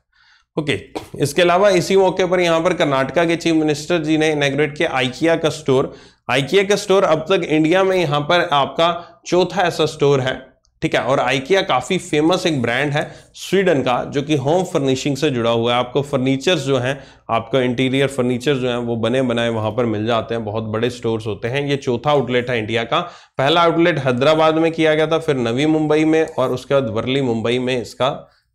Okay okay. इसके अलावा इसी मौके पर यहाँ पर कर्नाटका के चीफ मिनिस्टर जी ने इनॉग्रेट किया आइकिया का स्टोर। आइकिया का स्टोर अब तक इंडिया में यहाँ पर आपका चौथा ऐसा स्टोर है, ठीक है, और आइकिया काफ़ी फेमस एक ब्रांड है स्वीडन का जो कि होम फर्निशिंग से जुड़ा हुआ है। आपको फर्नीचर्स जो हैं, आपको इंटीरियर फर्नीचर जो हैं वो बने बनाए वहाँ पर मिल जाते हैं, बहुत बड़े स्टोर्स होते हैं। ये चौथा आउटलेट है इंडिया का, पहला आउटलेट हैदराबाद में किया गया था, फिर नवी मुंबई में और उसके बाद वर्ली मुंबई में इसका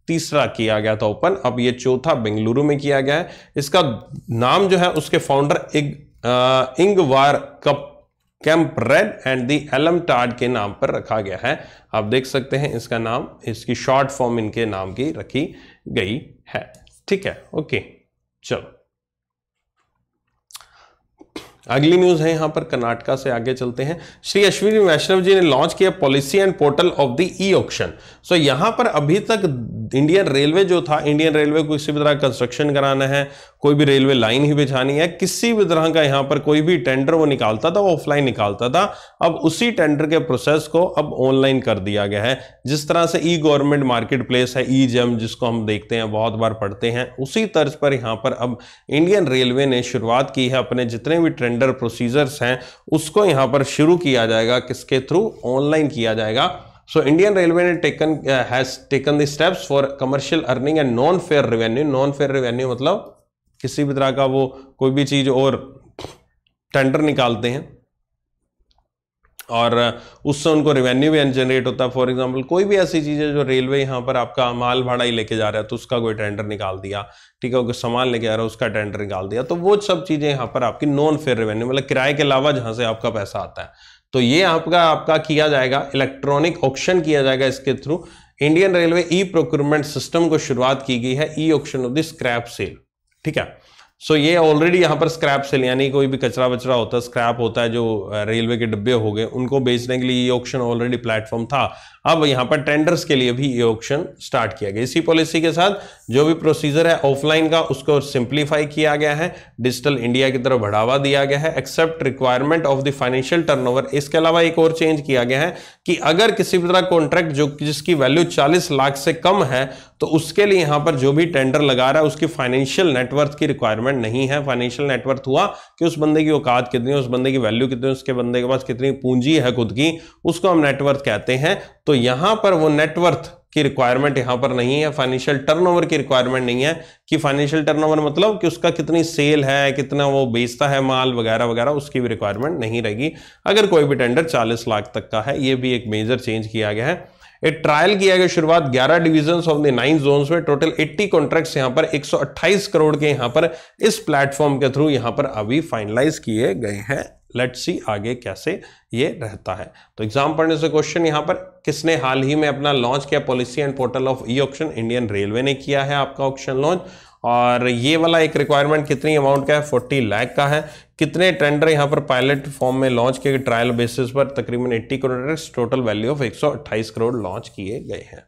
तीसरा किया गया था ओपन, अब ये चौथा बेंगलुरु में किया गया है। इसका नाम जो है उसके फाउंडर इग इंगवार कप Kamprad and the Elmtaryd के नाम पर रखा गया है। आप देख सकते हैं इसका नाम, इसकी शॉर्ट फॉर्म इनके नाम की रखी गई है। ठीक है, ओके चलो अगली न्यूज है यहाँ पर कर्नाटका से आगे चलते हैं। श्री अश्विनी वैष्णव जी ने लॉन्च किया policy and portal of the e auction. So यहाँ पर अभी तक इंडियन रेलवे जो था, इंडियन रेलवे को किसी भी तरह कंस्ट्रक्शन कराना है, कोई भी रेलवे लाइन ही बिछानी है, किसी भी तरह का यहाँ पर कोई भी टेंडर वो निकालता था वो ऑफलाइन निकालता था। अब उसी टेंडर के प्रोसेस को अब ऑनलाइन कर दिया गया है। जिस तरह से ई गवर्नमेंट मार्केट प्लेस है, ई जेम जिसको हम देखते हैं, बहुत बार पढ़ते हैं, उसी तर्ज पर यहाँ पर अब इंडियन रेलवे ने शुरुआत की है। अपने जितने भी टेंडर प्रोसीजर्स हैं उसको यहाँ पर शुरू किया जाएगा, किसके थ्रू? ऑनलाइन किया जाएगा। सो इंडियन रेलवे ने taken has taken the steps for commercial earning and non fare revenue. Non fare revenue मतलब किसी भी तरह का वो कोई भी चीज और टेंडर निकालते हैं और उससे उनको रेवेन्यू भी जनरेट होता है। फॉर एग्जांपल कोई भी ऐसी चीज़ है जो रेलवे यहाँ पर आपका माल भाड़ा ही लेके जा रहा है तो उसका कोई टेंडर निकाल दिया, ठीक है, कोई सामान लेके आ रहा है उसका टेंडर निकाल दिया, तो वो सब चीज़ें यहाँ पर आपकी नॉन फेयर रेवेन्यू मतलब किराए के अलावा जहाँ से आपका पैसा आता है, तो ये आपका आपका किया जाएगा, इलेक्ट्रॉनिक ऑक्शन किया जाएगा। इसके through Indian railway e procurement system को शुरुआत की गई है, e auction of the scrap sale, ठीक है। सो so, ये ऑलरेडी यहाँ पर स्क्रैप सेल यानी कोई भी कचरा वचरा होता है, स्क्रैप होता है जो रेलवे के डब्बे हो गए, उनको बेचने के लिए ये ऑक्शन ऑलरेडी प्लेटफॉर्म था। अब यहाँ पर टेंडर्स के लिए भी ये ऑक्शन स्टार्ट किया गया। इसी पॉलिसी के साथ जो भी प्रोसीजर है ऑफलाइन का उसको सिंप्लीफाई किया गया है, डिजिटल इंडिया की तरफ बढ़ावा दिया गया है, except requirement of the financial turnover. इसके अलावा एक और चेंज किया गया है कि अगर किसी भी तरह कॉन्ट्रैक्ट जो जिसकी वैल्यू चालीस लाख से कम है तो उसके लिए यहाँ पर जो भी टेंडर लगा रहा है उसकी फाइनेंशियल नेटवर्थ की रिक्वायरमेंट नहीं है। फाइनेंशियल नेटवर्थ हुआ कि उस बंदे की औकात कितनी है, उस बंदे की वैल्यू कितनी है, उसके बंदे के पास कितनी पूंजी है खुद की, उसको हम नेटवर्थ कहते हैं। तो यहां पर वो नेटवर्थ की रिक्वायरमेंट यहां पर नहीं है, फाइनेंशियल टर्नओवर की रिक्वायरमेंट नहीं है कि फाइनेंशियल टर्नओवर मतलब कि उसका कितनी सेल है, कितना वो बेचता है माल वगैरह वगैरह, उसकी भी रिक्वायरमेंट नहीं रहेगी अगर कोई भी टेंडर चालीस लाख तक का है। ये भी एक मेजर चेंज किया गया है। एक ट्रायल किया गया शुरुआत ग्यारह divisions of the nine zones में, टोटल अस्सी कॉन्ट्रैक्ट्स यहां पर एक सौ अट्ठाईस करोड़ के यहां पर इस प्लेटफॉर्म के थ्रू यहां पर अभी फाइनलाइज किए गए हैं। लेट्स सी आगे कैसे ये रहता है। तो एग्जाम पढ़ने से क्वेश्चन यहाँ पर, किसने हाल ही में अपना लॉन्च किया policy and portal of e auction? Indian railway ने किया है आपका ऑक्शन लॉन्च। और ये वाला एक रिक्वायरमेंट कितनी अमाउंट का है? चालीस लाख का है। कितने टेंडर यहाँ पर पायलट फॉर्म में लॉन्च किए गए ट्रायल बेसिस पर? तकरीबन अस्सी करोड़, टोटल वैल्यू ऑफ एक सौ अट्ठाईस करोड़ लॉन्च किए गए हैं।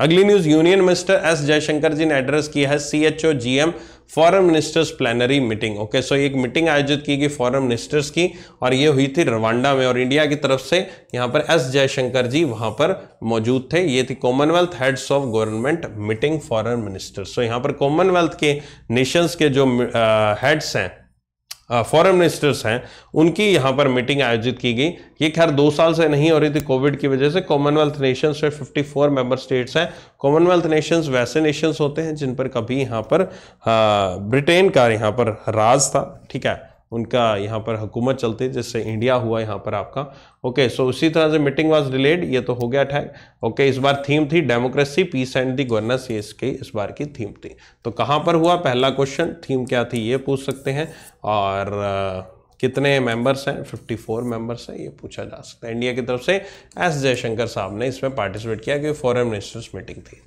अगली news, union minister S Jaishankar ji ने एड्रेस किया है CHOGM foreign ministers plenary meeting. Okay, so एक मीटिंग आयोजित की गई फॉरेन मिनिस्टर्स की और ये हुई थी रवांडा में और इंडिया की तरफ से यहाँ पर एस जयशंकर जी वहाँ पर मौजूद थे। ये थी Commonwealth heads of government meeting foreign ministers. So यहाँ पर कॉमनवेल्थ के नेशंस के जो हेड्स हैं, फॉरेन मिनिस्टर्स हैं, उनकी यहाँ पर मीटिंग आयोजित की गई। ये खैर दो साल से नहीं हो रही थी कोविड की वजह से। कॉमनवेल्थ नेशंस में चौवन मेंबर स्टेट्स हैं। कॉमनवेल्थ नेशंस वैसे नेशंस होते हैं जिन पर कभी यहाँ पर ब्रिटेन का यहाँ पर राज था, ठीक है, उनका यहाँ पर हुकूमत चलती, जिससे इंडिया हुआ यहाँ पर आपका। ओके, सो उसी तरह से मीटिंग वाज डिलेड, ये तो हो गया टैग। ओके, इस बार थीम थी democracy peace and the governance, ये इसकी इस बार की थीम थी। तो कहाँ पर हुआ पहला क्वेश्चन, थीम क्या थी ये पूछ सकते हैं, और कितने मेंबर्स हैं? चौवन मेंबर्स हैं, ये पूछा जा सकता है। इंडिया की तरफ से एस जयशंकर साहब ने इसमें पार्टिसिपेट किया क्योंकि फॉरेन मिनिस्टर्स मीटिंग थी।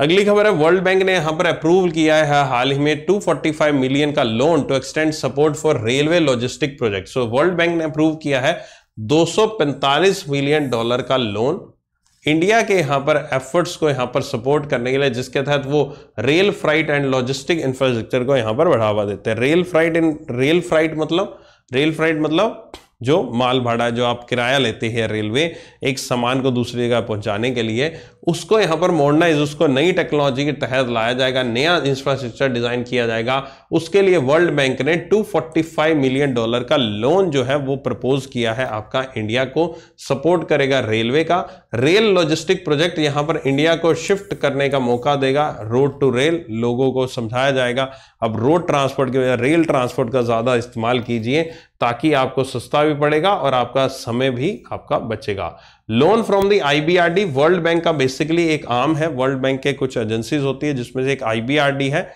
अगली खबर है, वर्ल्ड बैंक ने यहाँ पर अप्रूव किया है हाल ही में दो सौ पैंतालीस मिलियन का loan to extend support for railway logistic project. So world bank ने अप्रूव किया है दो सौ पैंतालीस मिलियन डॉलर का लोन इंडिया के यहाँ पर एफर्ट्स को यहाँ पर सपोर्ट करने के लिए, जिसके तहत वो rail freight and logistic infrastructure को यहाँ पर बढ़ावा देते हैं। रेल फ्राइट इन रेल फ्राइट मतलब रेल फ्राइट मतलब जो माल भाड़ा जो आप किराया लेते हैं रेलवे एक सामान को दूसरी जगह पहुंचाने के लिए, उसको यहाँ पर मॉडर्नाइज, उसको नई टेक्नोलॉजी के तहत लाया जाएगा, नया इंफ्रास्ट्रक्चर डिज़ाइन किया जाएगा। उसके लिए वर्ल्ड बैंक ने दो सौ पैंतालीस मिलियन डॉलर का लोन जो है वो प्रपोज किया है आपका इंडिया को, सपोर्ट करेगा रेलवे का। रेल लॉजिस्टिक प्रोजेक्ट यहाँ पर इंडिया को शिफ्ट करने का मौका देगा, रोड टू रेल लोगों को समझाया जाएगा। अब रोड ट्रांसपोर्ट की वजह रेल ट्रांसपोर्ट का ज़्यादा इस्तेमाल कीजिए ताकि आपको सस्ता भी पड़ेगा और आपका समय भी आपका बचेगा। Loan from the IBRD, World bank का बेसिकली एक आर्म है, वर्ल्ड बैंक के कुछ एजेंसीज होती है जिसमें से एक आईबीआरडी है।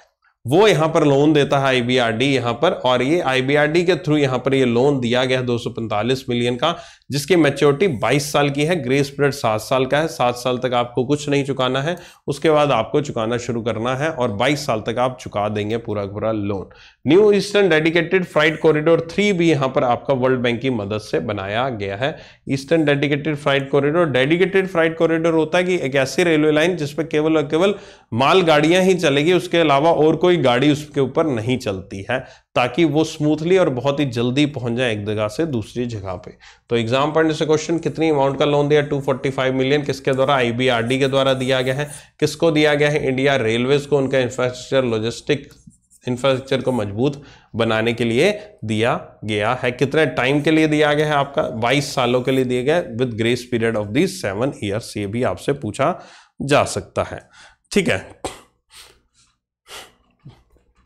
वो यहाँ पर लोन देता है आईबीआरडी यहाँ पर, और ये आईबीआरडी के थ्रू यहाँ पर ये लोन दिया गया है दो सौ पैंतालीस मिलियन का, जिसकी मैच्योरिटी बाईस साल की है, ग्रेस पीरियड सात साल का है। सात साल तक आपको कुछ नहीं चुकाना है, उसके बाद आपको चुकाना शुरू करना है और बाईस साल तक आप चुका देंगे पूरा पूरा loan. New eastern dedicated freight corridor three भी यहाँ पर आपका वर्ल्ड बैंक की मदद से बनाया गया है। Eastern dedicated freight corridor, dedicated freight corridor होता है कि एक ऐसी रेलवे लाइन जिसपे केवल और केवल मालगाड़ियां ही चलेगी, उसके अलावा और कोई गाड़ी उसके ऊपर नहीं चलती है, ताकि वो स्मूथली और बहुत ही जल्दी पहुंच जाए एक जगह से दूसरी जगह पे। तो एग्जाम पढ़ने से क्वेश्चन, कितनी अमाउंट का लोन दिया? दो सौ पैंतालीस मिलियन। किसके द्वारा? आईबीआरडी के द्वारा दिया गया है। किसको दिया गया है? इंडिया रेलवेज को, उनका इंफ्रास्ट्रक्चर, लॉजिस्टिक इंफ्रास्ट्रक्चर को मजबूत बनाने के लिए दिया गया है। कितने टाइम के लिए दिया गया है? आपका बाईस सालों के लिए दिए गए, with grace period of the seven years. ये भी आपसे पूछा जा सकता है, ठीक है।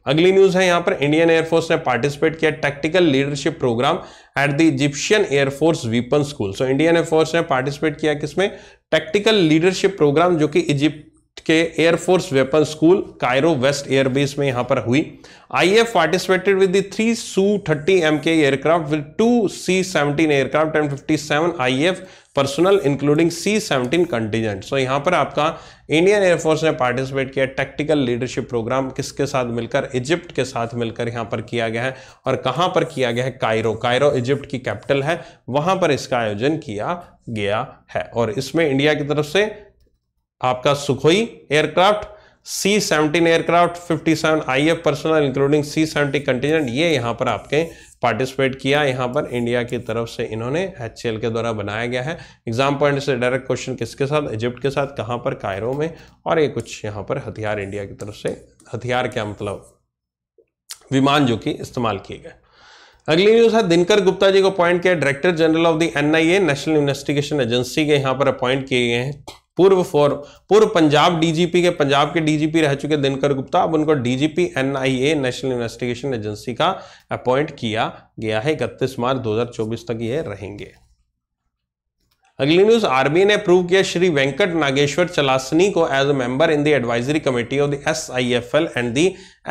अगली न्यूज है यहाँ पर, इंडियन एयरफोर्स ने पार्टिसिपेट किया tactical leadership programme at the Egyptian air force weapon school. So Indian air force ने पार्टिसिपेट किया किसमें? टैक्टिकल लीडरशिप प्रोग्राम, जो कि इजिप्ट के air force weapon school Cairo west airbase में यहाँ पर हुई। IAF participated with the three Su thirty M K aircraft with two C seventeen aircraft and fifty seven IAF personnel including C seventeen contingent. So यहाँ पर आपका Indian air force ने participate किया tactical leadership programme, किसके साथ मिलकर? Egypt के साथ मिलकर यहाँ पर किया गया है। और कहाँ पर किया गया है? कायरो। कायरो इजिप्ट की कैपिटल है, वहाँ पर इसका आयोजन किया गया है। और इसमें इंडिया की तरफ से आपका Sukhoi aircraft, C seventeen aircraft, fifty seven IAF personnel including C seventeen contingent, ये यहाँ पर आपके पार्टिसिपेट किया। यहाँ पर इंडिया की तरफ से इन्होंने एचसीएल के द्वारा बनाया गया है। एग्जाम पॉइंट से डायरेक्ट क्वेश्चन, किसके साथ? इजिप्ट के साथ। कहाँ पर? कायरो में। और ये कुछ यहाँ पर हथियार इंडिया की तरफ से, हथियार क्या मतलब, विमान जो कि इस्तेमाल किए गए। अगली न्यूज है, दिनकर गुप्ता जी को अपॉइंट किया director general of the NIA, national investigation agency के यहाँ पर अपॉइंट किए गए हैं। पूर्व फॉर पूर्व पंजाब डीजीपी के, पंजाब के डीजीपी रह चुके दिनकर गुप्ता, अब उनको DGP NIA national investigation agency का अपॉइंट किया गया है। इकतीस मार्च दो हज़ार चौबीस तक ये रहेंगे। अगली न्यूज, आरबीआई ने अप्रूव किया श्री वेंकट नागेश्वर चलासनी को as a member in the advisory committee of the SIFL and the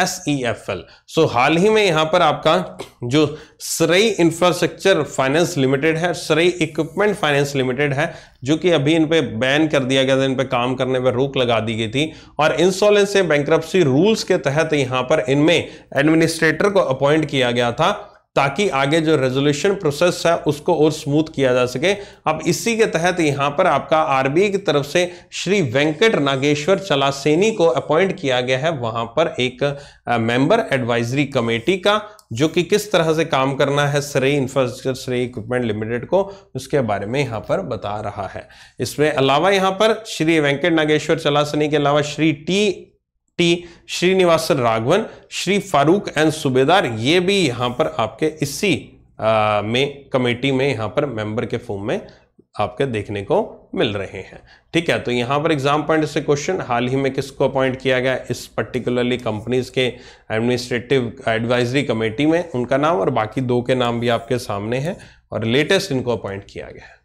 SEFL. So हाल ही में यहाँ पर आपका जो श्रेय इंफ्रास्ट्रक्चर फाइनेंस लिमिटेड है, श्रेय इक्विपमेंट फाइनेंस लिमिटेड है, जो कि अभी इन पे बैन कर दिया गया था, इन पे काम करने पर रोक लगा दी गई थी, और इंसॉल्वेंसी से बैंक्रप्सी रूल्स के तहत यहाँ पर इनमें एडमिनिस्ट्रेटर को अपॉइंट किया गया था, ताकि आगे जो रेजोल्यूशन प्रोसेस है उसको और स्मूथ किया जा सके। अब इसी के तहत यहाँ पर आपका आरबीआई की तरफ से श्री वेंकट नागेश्वर चलासेनी को अपॉइंट किया गया है वहां पर एक मेंबर एडवाइजरी कमेटी का, जो कि किस तरह से काम करना है श्रेय इंफ्रास्ट्रक्चर श्रेय इक्विपमेंट लिमिटेड को, उसके बारे में यहाँ पर बता रहा है। इसमें अलावा यहाँ पर श्री वेंकट नागेश्वर चलासेनी के अलावा Shri T T Srinivasa Raghavan, Shri Farooq and Subedar, ये भी यहाँ पर आपके इसी आ, में कमेटी में यहाँ पर मेंबर के फॉर्म में आपके देखने को मिल रहे हैं, ठीक है। तो यहाँ पर एग्जाम पॉइंट से क्वेश्चन, हाल ही में किसको अपॉइंट किया गया इस पर्टिकुलरली कंपनीज के एडमिनिस्ट्रेटिव एडवाइजरी कमेटी में, उनका नाम और बाकी दो के नाम भी आपके सामने हैं, और लेटेस्ट इनको अपॉइंट किया गया है।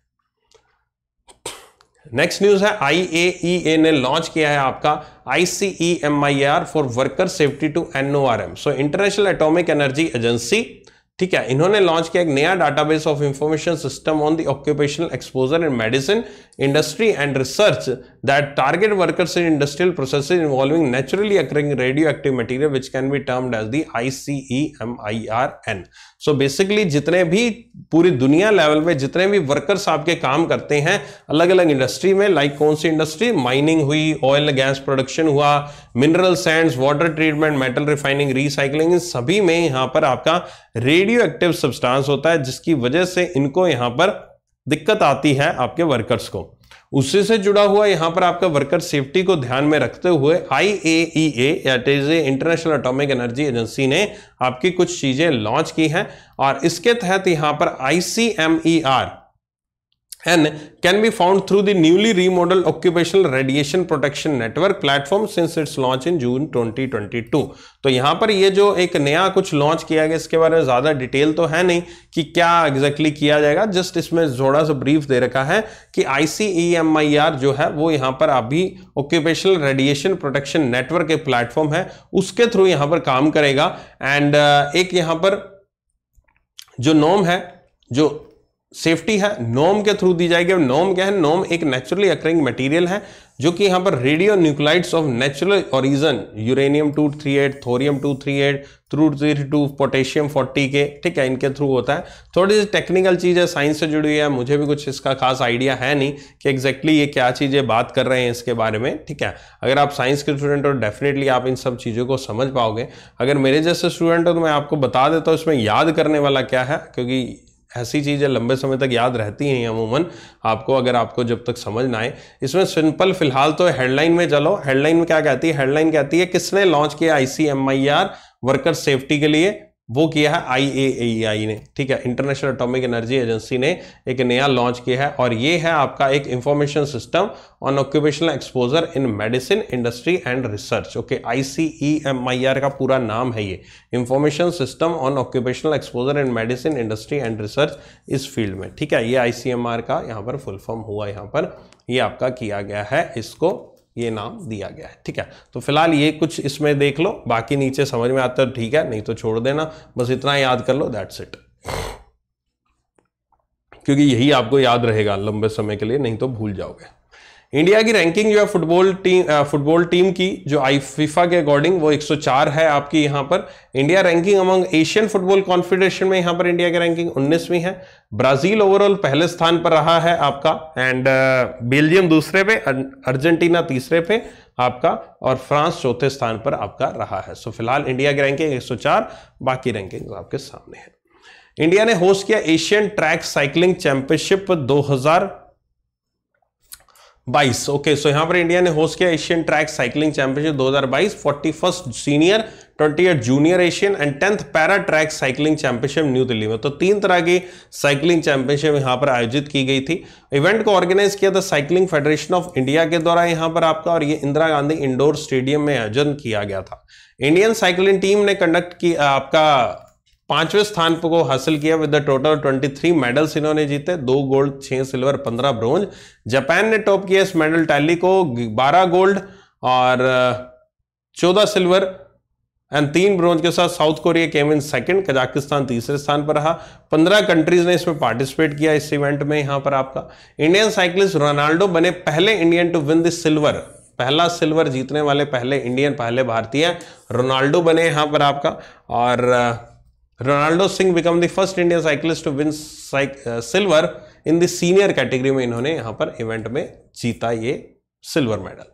नेक्स्ट न्यूज है, आईएईए ने लॉन्च किया है आपका ICEMIR for worker safety to NORM. So international atomic energy agency, ठीक है, इन्होंने लॉन्च किया एक नया database of information system on the occupational exposure in medicine industry and research that target workers in industrial processes involving naturally occurring radioactive material which can be termed as the ICEMIRN. So basically जितने भी पूरी दुनिया level में जितने भी workers आपके काम करते हैं अलग अलग इंडस्ट्री में, लाइक कौन सी इंडस्ट्री? माइनिंग हुई, ऑयल गैस प्रोडक्शन हुआ, mineral sands, water treatment, metal refining, recycling, इन सभी में यहाँ पर आपका रेडियो एक्टिव सब्सटेंस होता है, जिसकी वजह से इनको यहाँ पर दिक्कत आती है आपके वर्कर्स को। उससे से जुड़ा हुआ यहाँ पर आपका वर्कर सेफ्टी को ध्यान में रखते हुए IAEA that is international atomic energy agency ने आपकी कुछ चीजें लॉन्च की हैं, और इसके तहत यहाँ पर आईसीएमईआर and can be found through the newly remodeled occupational radiation protection network platform since its launch in June twenty twenty-two. तो यहाँ पर ये जो एक नया कुछ लॉन्च किया गया इसके बारे में ज़्यादा डिटेल तो है नहीं कि क्या एग्जैक्टली किया जाएगा, जस्ट इसमें थोड़ा सा ब्रीफ दे रखा है कि आईसीईएमआईआर जो है वो यहाँ पर अभी ऑक्यूपेशनल रेडिएशन प्रोटेक्शन नेटवर्क के प्लेटफॉर्म है उसके थ्रू यहाँ पर काम करेगा। एंड एक यहाँ पर जो नॉर्म है जो सेफ्टी है नॉम के थ्रू दी जाएगी। नॉम क्या है? नॉम एक नेचुरली अकरिंग मटेरियल है जो कि यहाँ पर radionuclides of natural origin uranium two thirty eight, thorium two thirty eight, through thirty two, potassium forty K, ठीक है, इनके थ्रू होता है। थोड़ी सी टेक्निकल चीज़ है, साइंस से जुड़ी है, मुझे भी कुछ इसका खास आइडिया है नहीं कि एग्जैक्टली ये क्या चीज़ें बात कर रहे हैं इसके बारे में, ठीक है। अगर आप साइंस के स्टूडेंट हो डेफिनेटली आप इन सब चीज़ों को समझ पाओगे। अगर मेरे जैसे स्टूडेंट हो तो मैं आपको बता देता हूँ इसमें याद करने वाला क्या है, क्योंकि ऐसी चीज़ें लंबे समय तक याद रहती हैं अमूमन आपको, अगर आपको जब तक समझ ना आए। इसमें सिंपल फिलहाल तो हेडलाइन में चलो। हेडलाइन में क्या कहती है? हेडलाइन कहती है किसने लॉन्च किया आईसीएमआईआर वर्कर सेफ्टी के लिए, वो किया है आई ए ई आई ने, ठीक है, इंटरनेशनल एटॉमिक एनर्जी एजेंसी ने एक नया लॉन्च किया है। और ये है आपका एक information system on occupational exposure in medicine industry and research. Okay, ICEMIR का पूरा नाम है ये, information system on occupational exposure in medicine industry and research इस फील्ड में, ठीक है। ये आईसीएमआर का यहाँ पर फुल फॉर्म हुआ, यहाँ पर ये आपका किया गया है, इसको ये नाम दिया गया है, ठीक है। तो फिलहाल ये कुछ इसमें देख लो, बाकी नीचे समझ में आता है ठीक है, नहीं तो छोड़ देना, बस इतना याद कर लो, दैट्स इट, क्योंकि यही आपको याद रहेगा लंबे समय के लिए, नहीं तो भूल जाओगे। इंडिया की रैंकिंग जो है फुटबॉल टीम फुटबॉल टीम की जो आई फीफा के अकॉर्डिंग वो एक सौ चार है आपकी। यहाँ पर India ranking among Asian football confederation में यहाँ पर इंडिया की रैंकिंग उन्नीसवीं है। ब्राजील ओवरऑल पहले स्थान पर रहा है आपका, एंड बेल्जियम दूसरे पे, अर्जेंटीना तीसरे पे आपका, और फ्रांस चौथे स्थान पर आपका रहा है। सो फिलहाल इंडिया की रैंकिंग एक सौ चार, बाकी रैंकिंग आपके सामने है। इंडिया ने होस्ट किया एशियन ट्रैक साइकिलिंग चैंपियनशिप दो हजार बाईस। ओके, सो यहाँ पर इंडिया ने होस्ट किया एशियन ट्रैक साइकिलिंग चैंपियनशिप दो हजार बाईस, forty first senior, twenty eight junior Asian and tenth para track cycling championship new Delhi में। तो तीन तरह की साइकिलिंग चैंपियनशिप यहाँ पर आयोजित की गई थी। इवेंट को ऑर्गेनाइज किया था साइकिलिंग फेडरेशन ऑफ इंडिया के द्वारा यहाँ पर आपका, और ये इंदिरा गांधी इंडोर स्टेडियम में आयोजन किया गया था। इंडियन साइकिलिंग टीम ने कंडक्ट की आपका पांचवें स्थान को हासिल किया विद द टोटल तेईस मेडल्स इन्होंने जीते, दो गोल्ड, छह सिल्वर, पंद्रह ब्रोंज। जापान ने टॉप किया इस मेडल टैली को, बारह गोल्ड और चौदह सिल्वर एंड तीन ब्रोंज के साथ। South Korea came in second, Kazakhstan तीसरे स्थान पर रहा। पंद्रह कंट्रीज ने इसमें पार्टिसिपेट किया इस इवेंट में यहाँ पर आपका। इंडियन साइकिलिस्ट रोनाल्डो बने पहले Indian to win the silver, पहला सिल्वर जीतने वाले पहले इंडियन, पहले भारतीय रोनाल्डो बने यहाँ पर आपका। और Ronaldo Singh become the first Indian cyclist to win silver in the senior category में, इन्होंने यहाँ पर इवेंट में जीता ये सिल्वर मेडल,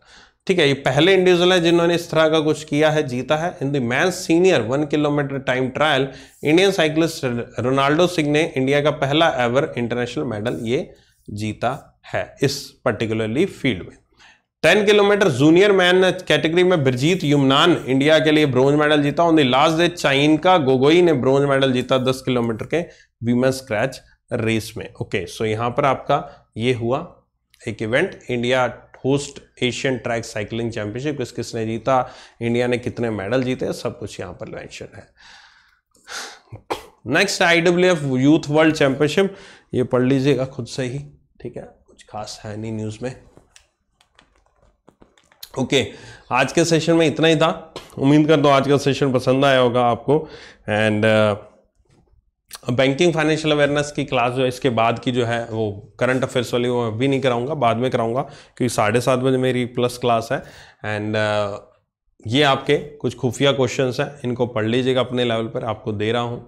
ठीक है। ये पहले इंडिविजुअल है जिन्होंने इस तरह का कुछ किया है, जीता है। In the man senior one kilometre time trial Indian cyclist Ronaldo Singh ने इंडिया का पहला एवर इंटरनेशनल मेडल ये जीता है इस पर्टिकुलरली फील्ड में। Ten kilometre junior man category में बिरजीत युमनान इंडिया के लिए ब्रोंज मेडल जीता। On the last day Chayanika Gogoi ने ब्रोंज मेडल जीता दस किलोमीटर के वीमेन स्क्रैच रेस में। ओके, सो यहाँ पर आपका ये हुआ एक event, India host Asian track cycling championship, किस किसने जीता, इंडिया ने कितने मेडल जीते, सब कुछ यहाँ पर मेंशन है। Next I W F youth world championship, ये पढ़ लीजिएगा खुद से ही, ठीक है, कुछ खास है नहीं न्यूज़ में। ओके okay, आज के सेशन में इतना ही था। उम्मीद करता हूँ आज का सेशन पसंद आया होगा आपको। एंड बैंकिंग फाइनेंशियल अवेयरनेस की क्लास जो है इसके बाद की जो है वो करंट अफेयर्स वाली वो अभी नहीं कराऊंगा, बाद में कराऊंगा, क्योंकि साढ़े सात बजे मेरी प्लस क्लास है। एंड uh, ये आपके कुछ खुफिया क्वेश्चंस हैं, इनको पढ़ लीजिएगा अपने लेवल पर, आपको दे रहा हूँ,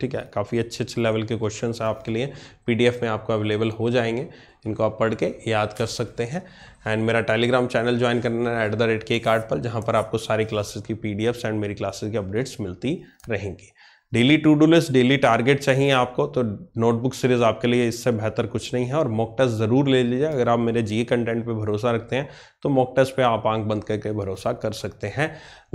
ठीक है। काफ़ी अच्छे अच्छे लेवल के क्वेश्चंस आपके लिए पीडीएफ में आपको अवेलेबल हो जाएंगे, इनको आप पढ़ के याद कर सकते हैं। एंड मेरा टेलीग्राम चैनल ज्वाइन करना है एट द रेट के कार्ड पर, जहाँ पर आपको सारी क्लासेस की पीडीएफ्स एंड मेरी क्लासेस की अपडेट्स मिलती रहेंगी। Daily to do list, daily target चाहिए आपको तो नोटबुक सीरीज आपके लिए इससे बेहतर कुछ नहीं है। और मॉक टेस्ट ज़रूर ले लीजिए, अगर आप मेरे जीए कंटेंट पे भरोसा रखते हैं तो मॉक टेस्ट पे आप आंख बंद करके भरोसा कर सकते हैं।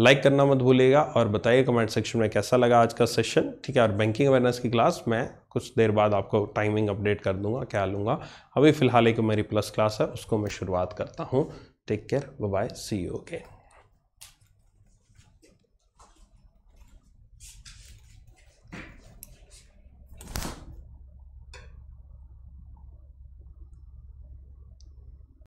लाइक करना मत भूलिएगा और बताइए कमेंट सेक्शन में कैसा लगा आज का सेशन, ठीक है। और बैंकिंग अवेयरनेस की क्लास मैं कुछ देर बाद आपको टाइमिंग अपडेट कर दूंगा, क्या लूँगा। अभी फ़िलहाल एक मेरी प्लस क्लास है उसको मैं शुरुआत करता हूँ। Take care, bye, see you, okay.